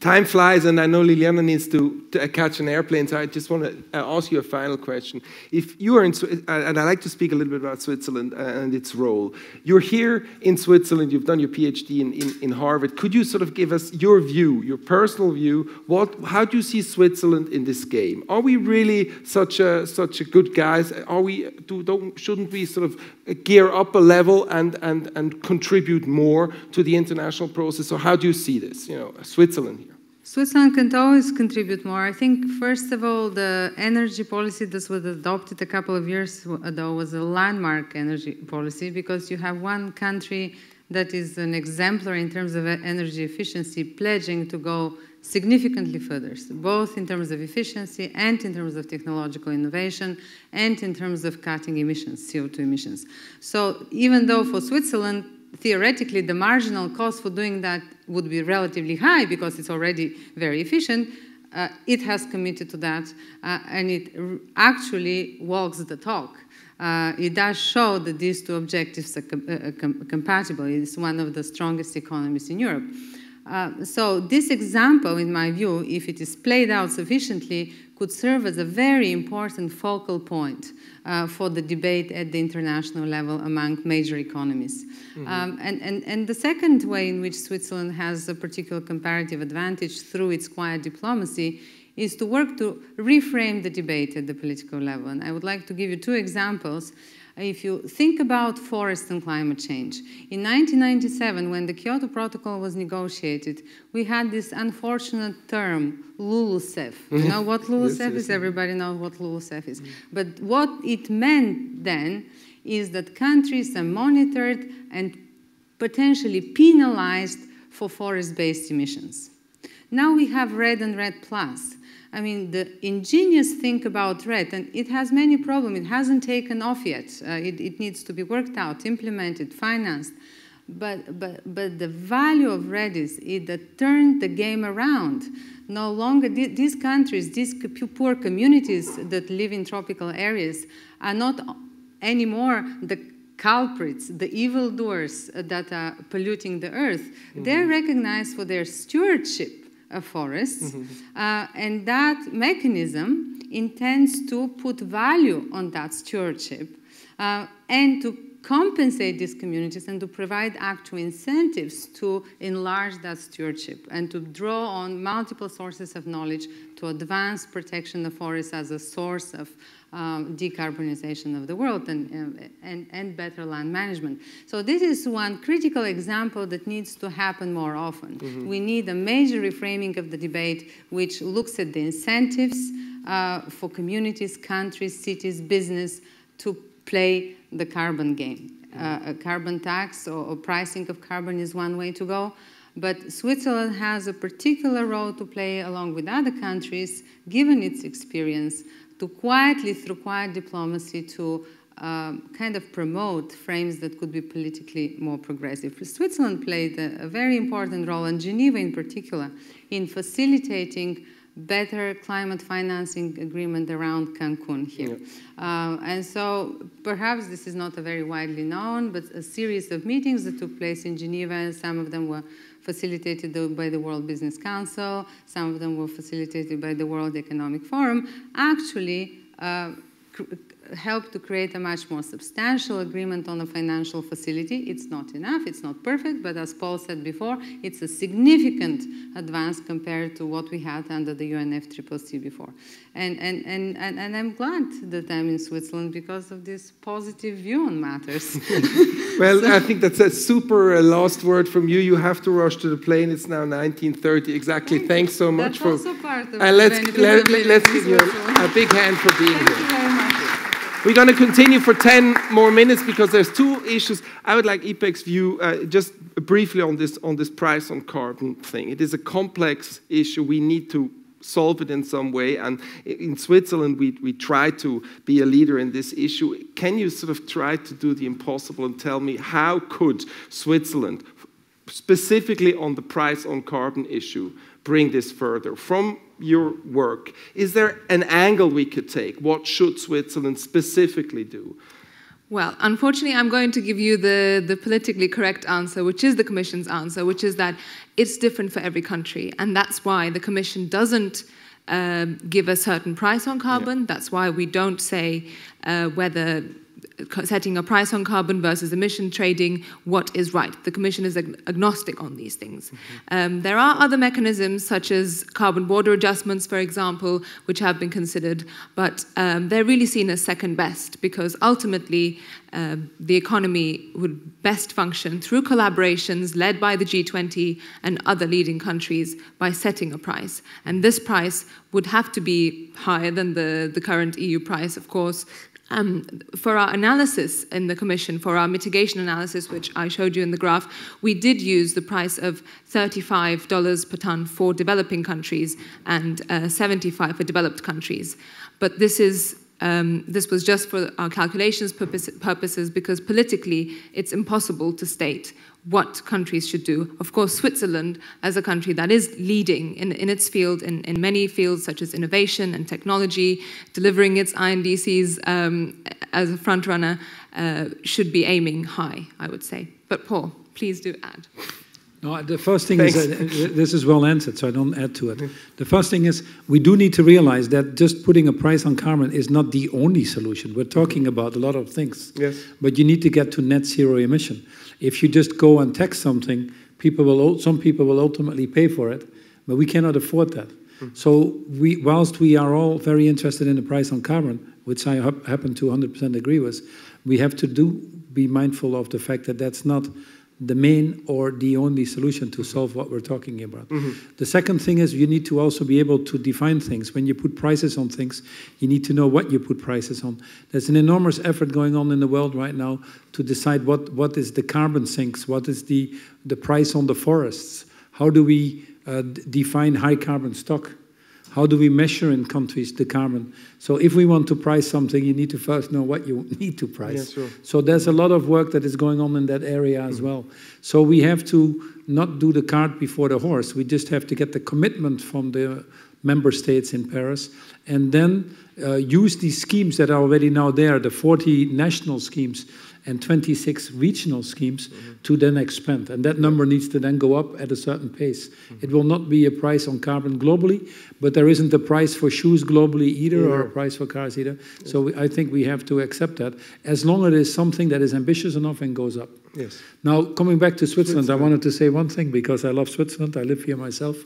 Time flies, and I know Liliana needs to, to uh, catch an airplane, so I just want to uh, ask you a final question. If you are in, and I'd like to speak a little bit about Switzerland and its role. You're here in Switzerland, you've done your PhD in, in, in Harvard. Could you sort of give us your view, your personal view? What, how do you see Switzerland in this game? Are we really such a, such a good guys? Are we, do, don't, shouldn't we sort of gear up a level and, and, and contribute more to the international process? Or how do you see this, you know, Switzerland here? Switzerland can always contribute more. I think, first of all, the energy policy that was adopted a couple of years ago was a landmark energy policy, because you have one country that is an exemplar in terms of energy efficiency, pledging to go significantly further, so both in terms of efficiency and in terms of technological innovation and in terms of cutting emissions, C O two emissions. So even though for Switzerland, theoretically, the marginal cost for doing that would be relatively high because it's already very efficient, uh, it has committed to that, uh, and it r actually walks the talk. Uh, it does show that these two objectives are com uh, com compatible. It's one of the strongest economies in Europe. Uh, so this example, in my view, if it is played out sufficiently, could serve as a very important focal point uh, for the debate at the international level among major economies. Mm-hmm. um, and, and, and the second way in which Switzerland has a particular comparative advantage through its quiet diplomacy is to work to reframe the debate at the political level. And I would like to give you two examples. If you think about forest and climate change, in nineteen ninety-seven, when the Kyoto Protocol was negotiated, we had this unfortunate term, LULUCF. You know what LULUCF yes, yes, is? Yes. Everybody knows what LULUCF is. Mm. But what it meant then is that countries are monitored and potentially penalized for forest-based emissions. Now we have REDD and REDD Plus. I mean, the ingenious thing about REDD, and it has many problems, it hasn't taken off yet, uh, it, it needs to be worked out, implemented, financed, but, but, but the value of REDD is it that turned the game around. No longer th these countries, these poor communities that live in tropical areas are not anymore the culprits, the evildoers that are polluting the earth. Mm-hmm. They're recognized for their stewardship of forests, mm-hmm. uh, and that mechanism intends to put value on that stewardship uh, and to compensate these communities and to provide actual incentives to enlarge that stewardship and to draw on multiple sources of knowledge to advance protection of forests as a source of um, decarbonization of the world and, and, and better land management. So this is one critical example that needs to happen more often. Mm-hmm. We need a major reframing of the debate which looks at the incentives uh, for communities, countries, cities, business to play the carbon game. Uh, a carbon tax or, or pricing of carbon is one way to go, but Switzerland has a particular role to play along with other countries, given its experience, to quietly, through quiet diplomacy, to um, kind of promote frames that could be politically more progressive. Switzerland played a, a very important role, and Geneva in particular, in facilitating better climate financing agreement around Cancun here. Yep. Uh, and so perhaps this is not a very widely known, but a series of meetings that took place in Geneva, and some of them were facilitated by the World Business Council, some of them were facilitated by the World Economic Forum, actually uh, help to create a much more substantial agreement on a financial facility. It's not enough, it's not perfect, but as Paul said before, it's a significant advance compared to what we had under the U N F C C C before. And, and, and, and, and I'm glad that I'm in Switzerland because of this positive view on matters. Well, so. I think that's a super uh, last word from you. You have to rush to the plane. It's now nineteen thirty. Exactly. Thank Thanks so much for... That's also part of uh, let's, let, let, let's give you a big hand for being Thank here. You very much. We're going to continue for ten more minutes because there's two issues. I would like Ipek's view uh, just briefly on this, on this price on carbon thing. It is a complex issue. We need to solve it in some way. And in Switzerland, we, we try to be a leader in this issue. Can you sort of try to do the impossible and tell me how could Switzerland, specifically on the price on carbon issue, bring this further from your work? Is there an angle we could take? What should Switzerland specifically do? Well, unfortunately, I'm going to give you the, the politically correct answer, which is the Commission's answer, which is that it's different for every country. And that's why the Commission doesn't uh, give a certain price on carbon. Yeah. That's why we don't say uh, whether setting a price on carbon versus emission trading, what is right. The Commission is ag agnostic on these things. Mm-hmm. um, there are other mechanisms, such as carbon border adjustments, for example, which have been considered, but um, they're really seen as second best, because ultimately uh, the economy would best function through collaborations led by the G twenty and other leading countries by setting a price. And this price would have to be higher than the, the current E U price, of course. Um, for our analysis in the Commission, for our mitigation analysis, which I showed you in the graph, we did use the price of thirty-five dollars per tonne for developing countries and uh, seventy-five dollars for developed countries. But this is um, this was just for our calculations purpose, purposes, because politically it's impossible to state what countries should do. Of course, Switzerland, as a country that is leading in, in its field, in, in many fields such as innovation and technology, delivering its I N D Cs um, as a frontrunner, uh, should be aiming high, I would say. But Paul, please do add. No, the first thing Thanks. is, uh, this is well answered, so I don't add to it. Mm-hmm. The first thing is, we do need to realize that just putting a price on carbon is not the only solution. We're talking about a lot of things, yes. But you need to get to net zero emission. If you just go and tax something, people will, some people will ultimately pay for it, but we cannot afford that. Mm-hmm. So we, whilst we are all very interested in the price on carbon, which I ha happen to one hundred percent agree with, we have to do be mindful of the fact that that's not the main or the only solution to solve what we're talking about. Mm-hmm. The second thing is you need to also be able to define things. When you put prices on things, you need to know what you put prices on. There's an enormous effort going on in the world right now to decide what, what is the carbon sinks, what is the, the price on the forests, how do we uh, define high carbon stock, how do we measure in countries the carbon. So if we want to price something, you need to first know what you need to price. Yeah, sure. So there's a lot of work that is going on in that area as mm-hmm. well. So we have to not do the cart before the horse. We just have to get the commitment from the member states in Paris and then uh, use these schemes that are already now there, the forty national schemes and twenty-six regional schemes mm-hmm. to then expand. And that number needs to then go up at a certain pace. Mm-hmm. It will not be a price on carbon globally, but there isn't a price for shoes globally either yeah. or a price for cars either. Yes. So we, I think we have to accept that as long as it is something that is ambitious enough and goes up. Yes. Now, coming back to Switzerland, Switzerland, I wanted to say one thing because I love Switzerland. I live here myself.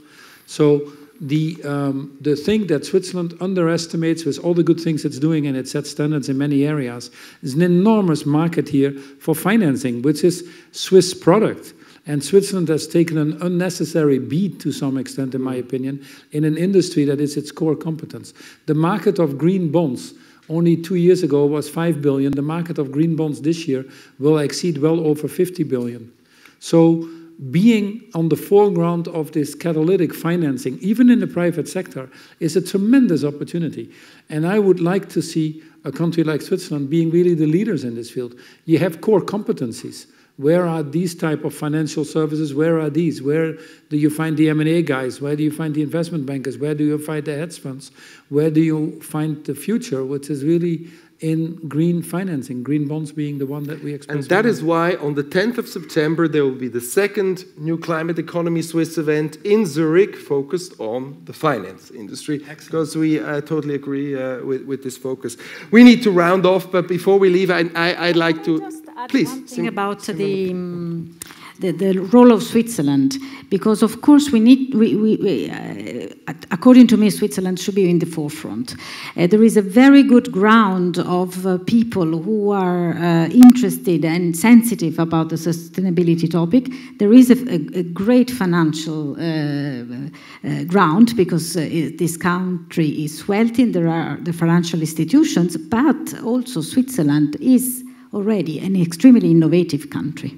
So the, um, the thing that Switzerland underestimates with all the good things it's doing, and it sets standards in many areas, is an enormous market here for financing, which is Swiss product. And Switzerland has taken an unnecessary beat to some extent, in my opinion, in an industry that is its core competence. The market of green bonds only two years ago was five billion. The market of green bonds this year will exceed well over fifty billion. So being on the foreground of this catalytic financing, even in the private sector, is a tremendous opportunity. And I would like to see a country like Switzerland being really the leaders in this field. You have core competencies. Where are these type of financial services? Where are these? Where do you find the M and A guys? Where do you find the investment bankers? Where do you find the hedge funds? Where do you find the future, which is really in green financing, green bonds being the one that we expect. And that is why on the tenth of September there will be the second New Climate Economy Swiss event in Zurich focused on the finance industry. Excellent. Because we uh, totally agree uh, with, with this focus. We need to round off, but before we leave, I, I, I'd like to... Just add please, one thing about the... Um, The, the role of Switzerland, because of course we need, we, we, we, uh, according to me, Switzerland should be in the forefront. Uh, there is a very good ground of uh, people who are uh, interested and sensitive about the sustainability topic. There is a, a, a great financial uh, uh, ground, because uh, this country is wealthy, and there are the financial institutions, but also Switzerland is already an extremely innovative country.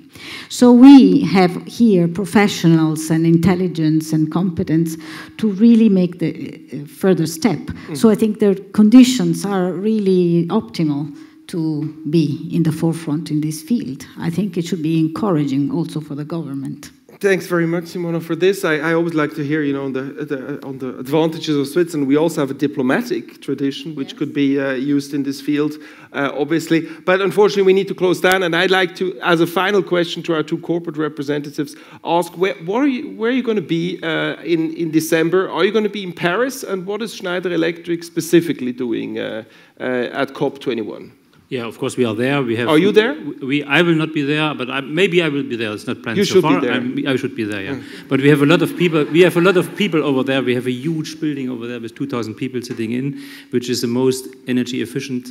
So we have here professionals and intelligence and competence to really make the further step. Mm. So I think the conditions are really optimal to be in the forefront in this field. I think it should be encouraging also for the government. Thanks very much, Simona, for this. I, I always like to hear, you know, on the, the, on the advantages of Switzerland. We also have a diplomatic tradition, which yes. could be uh, used in this field, uh, obviously. But unfortunately, we need to close down. And I'd like to, as a final question to our two corporate representatives, ask where, what are you, where are you going to be uh, in, in December? Are you going to be in Paris? And what is Schneider Electric specifically doing uh, uh, at COP twenty-one? Yeah, of course we are there. We have. Are you there? We, I will not be there, but I, maybe I will be there. It's not planned so far. You should be there. I, I should be there. Yeah, mm. But we have a lot of people. We have a lot of people over there. We have a huge building over there with two thousand people sitting in, which is the most energy efficient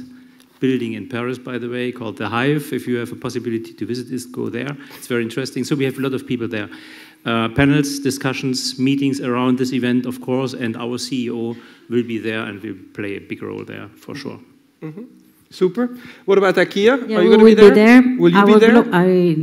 building in Paris, by the way, called the Hive. If you have a possibility to visit this, go there. It's very interesting. So we have a lot of people there. Uh, panels, discussions, meetings around this event, of course, and our C E O will be there and will play a big role there for sure. Mm-hmm. Super. What about IKEA? Yeah, Are you going to be there? Be there? Will you I be will there? I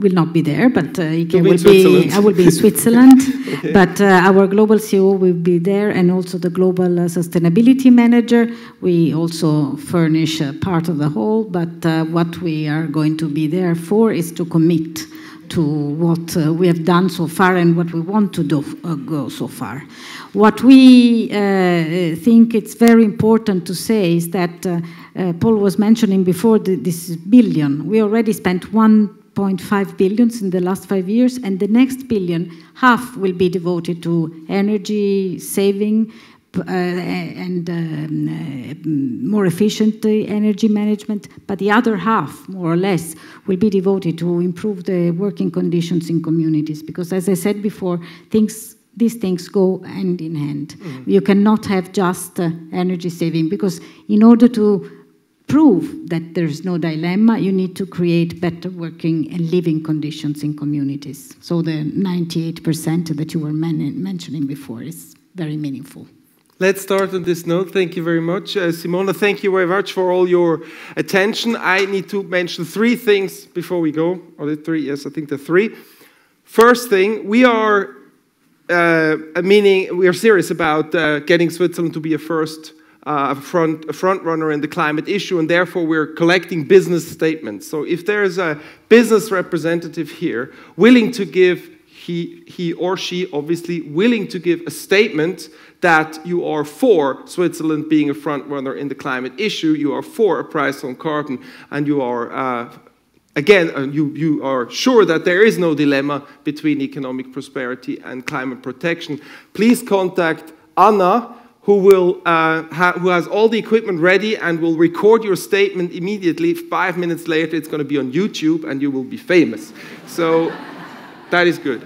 will not be there, but uh, IKEA will be, I will be in Switzerland. Okay. But uh, our global C E O will be there, and also the global uh, sustainability manager. We also furnish uh, part of the whole, but uh, what we are going to be there for is to commit to what uh, we have done so far and what we want to do uh, go so far. What we uh, think it's very important to say is that uh, uh, Paul was mentioning before the, this billion. We already spent one point five billion in the last five years, and the next billion, half will be devoted to energy saving, Uh, and um, uh, more efficient uh, energy management, but the other half, more or less, will be devoted to improve the working conditions in communities. Because, as I said before, things, these things go hand in hand. Mm-hmm. You cannot have just uh, energy saving, because in order to prove that there is no dilemma, you need to create better working and living conditions in communities. So the ninety-eight percent that you were men- mentioning before is very meaningful. Let's start on this note. Thank you very much. Uh, Simona, thank you very much for all your attention. I need to mention three things before we go. Are there three? Yes, I think there are three. First thing, we are, uh, meaning we are serious about uh, getting Switzerland to be a first uh, front, a front runner in the climate issue, and therefore we're collecting business statements. So if there is a business representative here willing to give He, he or she, obviously, willing to give a statement that you are for Switzerland being a front runner in the climate issue, you are for a price on carbon, and you are, uh, again, uh, you, you are sure that there is no dilemma between economic prosperity and climate protection, please contact Anna, who, will, uh, ha who has all the equipment ready and will record your statement immediately. Five minutes later, it's going to be on YouTube, and you will be famous. So that is good.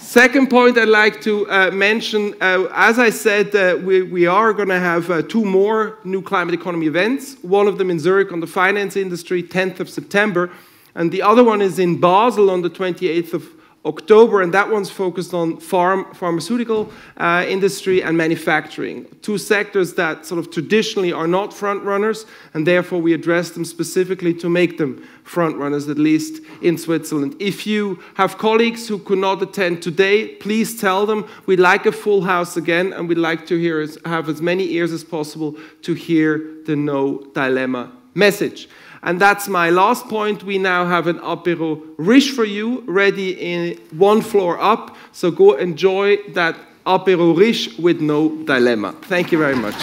Second point I'd like to uh, mention, uh, as I said, uh, we, we are going to have uh, two more New Climate Economy events, one of them in Zurich on the finance industry, tenth of September, and the other one is in Basel on the twenty-eighth of October, and that one's focused on farm, pharmaceutical uh, industry and manufacturing, two sectors that sort of traditionally are not front runners, and therefore we address them specifically to make them front runners, at least in Switzerland. If you have colleagues who could not attend today, please tell them we'd like a full house again, and we'd like to hear, have as many ears as possible to hear the No Dilemma message. And that's my last point. We now have an apéro riche for you, ready in one floor up. So go enjoy that apéro riche with no dilemma. Thank you very much.